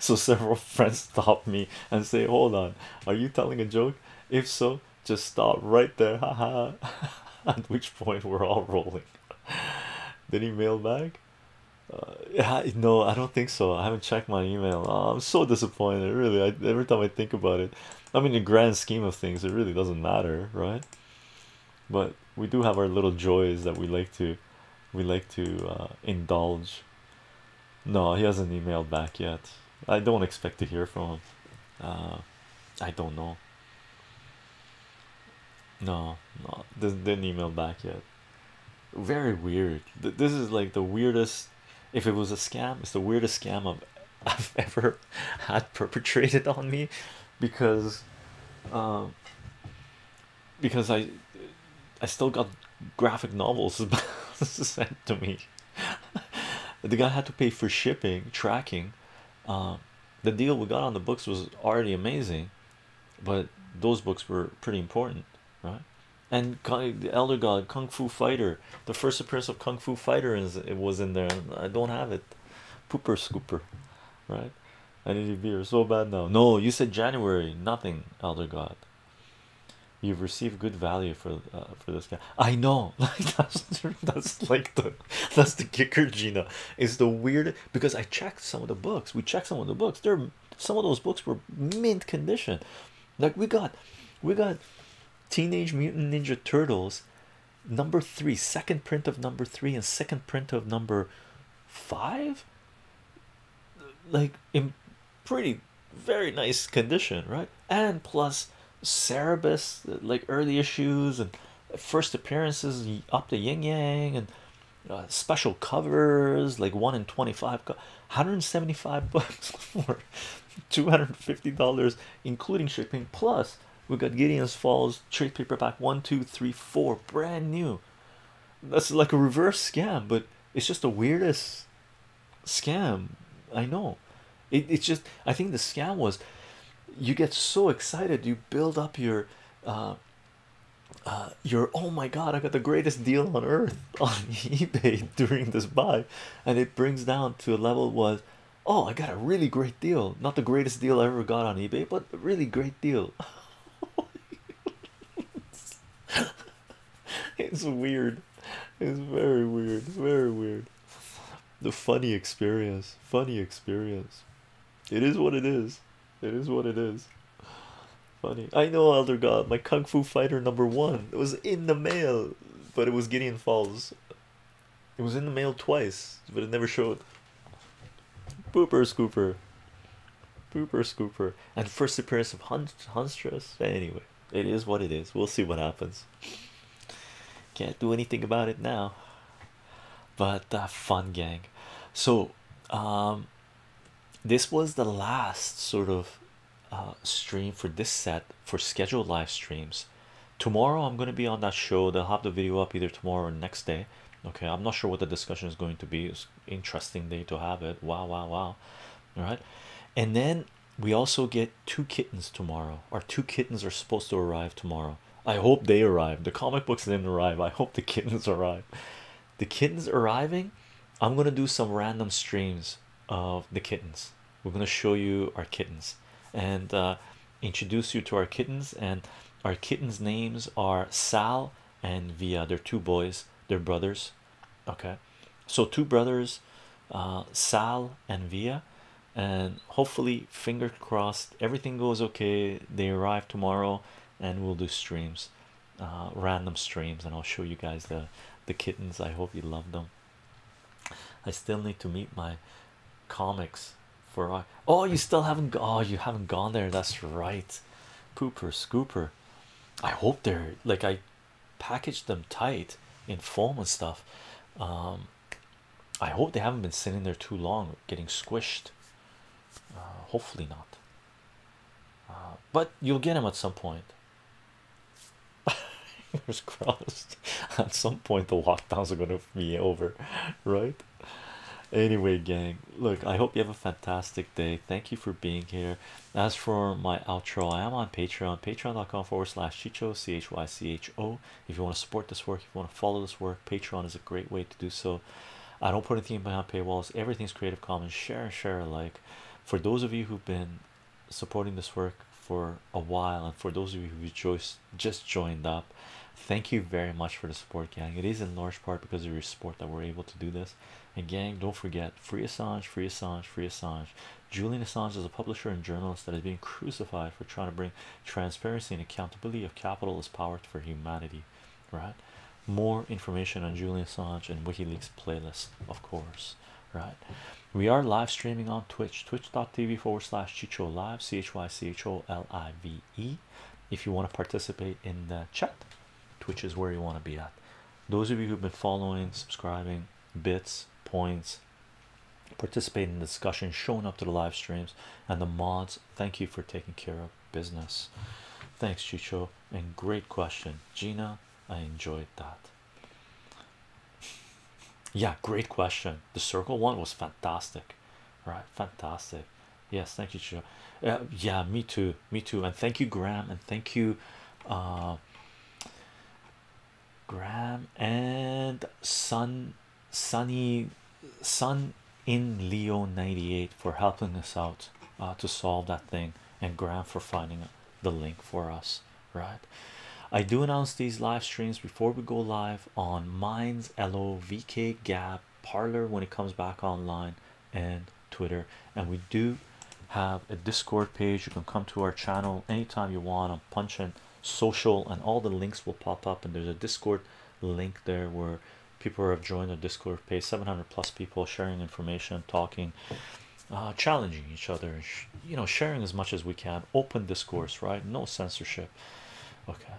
So several friends stop me and say, hold on, are you telling a joke? If so, just stop right there, haha. At which point we're all rolling. Did he mail back? No, I don't think so. I haven't checked my email. Oh, I'm so disappointed, really. Every time I think about it, I mean, in the grand scheme of things, it really doesn't matter, right? But we do have our little joys that we like to indulge. No, he hasn't emailed back yet. I don't expect to hear from him. I don't know. No, this didn't email back yet. Very weird. This is like the weirdest. If it was a scam, it's the weirdest scam I've ever had perpetrated on me, because I still got graphic novels sent to me. The guy had to pay for shipping, tracking. The deal we got on the books was already amazing, but those books were pretty important, right? And the Elder God, Kung Fu Fighter, the first appearance of Kung Fu Fighter, it was in there. I don't have it. Pooper Scooper, right? I need a beer so bad now. No, you said January. Nothing, Elder God. You've received good value for this guy. I know, like that's the kicker, Gina. It's the weird, because I checked some of the books. We checked some of the books. Some of those books were mint condition. Like we got Teenage Mutant Ninja Turtles number 3, second print of number 3 and second print of number 5, like in pretty very nice condition, right? And plus Cerebus, like early issues and first appearances up the yin yang, and special covers like 1 in 25, 175 bucks for $250 including shipping. Plus we got Gideon Falls trade paperback 1, 2, 3, 4 brand new. That's like a reverse scam, but it's just the weirdest scam. I know, it's just, I think the scam was, you get so excited, you build up your oh my god, I got the greatest deal on earth on eBay during this buy, and it brings down to a level was, oh, I got a really great deal, not the greatest deal I ever got on eBay, but a really great deal. It's weird. It's very weird. It's very weird. The funny experience. Funny experience. It is what it is. It is what it is. Funny. I know, Elder God. My Kung Fu Fighter number 1. It was in the mail, but it was Gideon Falls. It was in the mail twice, but it never showed. Pooper Scooper. Pooper Scooper. And first appearance of Huntress. Anyway, it is what it is. We'll see what happens. Can't do anything about it now. But fun, gang. So, this was the last sort of stream for this set, for scheduled live streams. Tomorrow I'm going to be on that show. They'll have the video up either tomorrow or next day. Okay, I'm not sure what the discussion is going to be. It's an interesting day to have it. Wow. All right. And then we also get 2 kittens tomorrow. Our 2 kittens are supposed to arrive tomorrow. I hope they arrive. The comic books didn't arrive. I hope the kittens arrive. The kittens arriving, I'm going to do some random streams of the kittens. We're going to show you our kittens and introduce you to our kittens. And our kittens' names are Sal and Via. They're 2 boys. They're brothers. Okay, so 2 brothers, Sal and Via. And hopefully, fingers crossed, everything goes okay. They arrive tomorrow and we'll do streams, random streams, and I'll show you guys the kittens. I hope you love them. I still need to meet my comics for, oh, you still haven't, oh, you haven't gone there. That's right, Pooper Scooper. I hope they're, like, I packaged them tight in foam and stuff. I hope they haven't been sitting there too long getting squished. Hopefully not, but you'll get them at some point. Fingers crossed. At some point the lockdowns are gonna be over, right? Anyway, gang, look, I hope you have a fantastic day. Thank you for being here. As for my outro, I am on Patreon, patreon.com/chycho, CHYCHO. If you want to support this work, if you want to follow this work, Patreon is a great way to do so. I don't put anything behind paywalls. Everything's Creative Commons. Share and share alike. For those of you who've been supporting this work for a while, and for those of you who just joined up, thank you very much for the support, gang. It is in large part because of your support that we're able to do this. And gang, don't forget, free Assange, free Assange, free Assange. Julian Assange is a publisher and journalist that is being crucified for trying to bring transparency and accountability of capitalist power for humanity, right? More information on Julian Assange and WikiLeaks playlist, of course, right? We are live streaming on Twitch, twitch.tv/Chycho Live, ChychoLive. If you want to participate in the chat, Twitch is where you want to be at. Those of you who've been following, subscribing, bits, points, participating in the discussion, showing up to the live streams, and the mods, thank you for taking care of business. Thanks, Chycho, and great question, Gina. I enjoyed that. Yeah, great question. The circle one was fantastic, right? Fantastic. Yes, thank you, Chycho. Yeah, me too. And thank you, Graham, and thank you, Graham and Sunny in Leo 98 for helping us out to solve that thing, and Graham for finding the link for us, right? I do announce these live streams before we go live on Minds, Elo, VK, Gab, Parlor when it comes back online, and Twitter. And we do have a Discord page. You can come to our channel anytime you want. I'm punching social and all the links will pop up, and there's a Discord link there where people have joined the Discord page. 700 plus people sharing information, talking, challenging each other, you know, sharing as much as we can, open discourse, right? No censorship. Okay,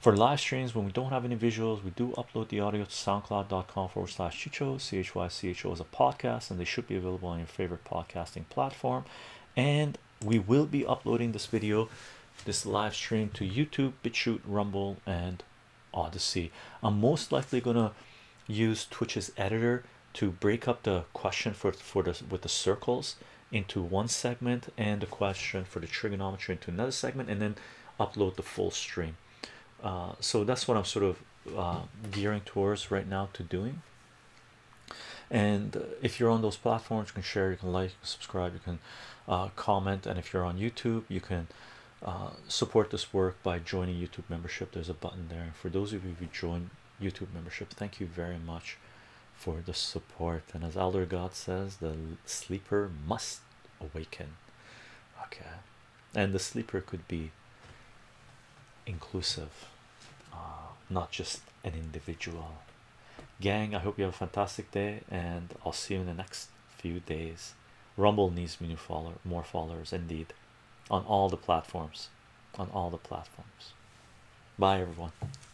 for live streams when we don't have any visuals, we do upload the audio to soundcloud.com/Chycho. ChyCho is a podcast, and they should be available on your favorite podcasting platform. And we will be uploading this video, this live stream, to YouTube, BitChute, Rumble, and Odyssey. I'm most likely gonna use Twitch's editor to break up the question with the circles into one segment, and the question for the trigonometry into another segment, and then upload the full stream. So that's what I'm sort of gearing towards right now to doing. And if you're on those platforms, you can share, you can like, subscribe, you can comment. And if you're on YouTube, you can support this work by joining YouTube membership. There's a button there. For those of you who join YouTube membership, thank you very much for the support. And as Elder God says, the sleeper must awaken. Okay, and the sleeper could be inclusive, not just an individual. Gang, I hope you have a fantastic day, and I'll see you in the next few days. Rumble needs me more followers indeed, on all the platforms. Bye everyone.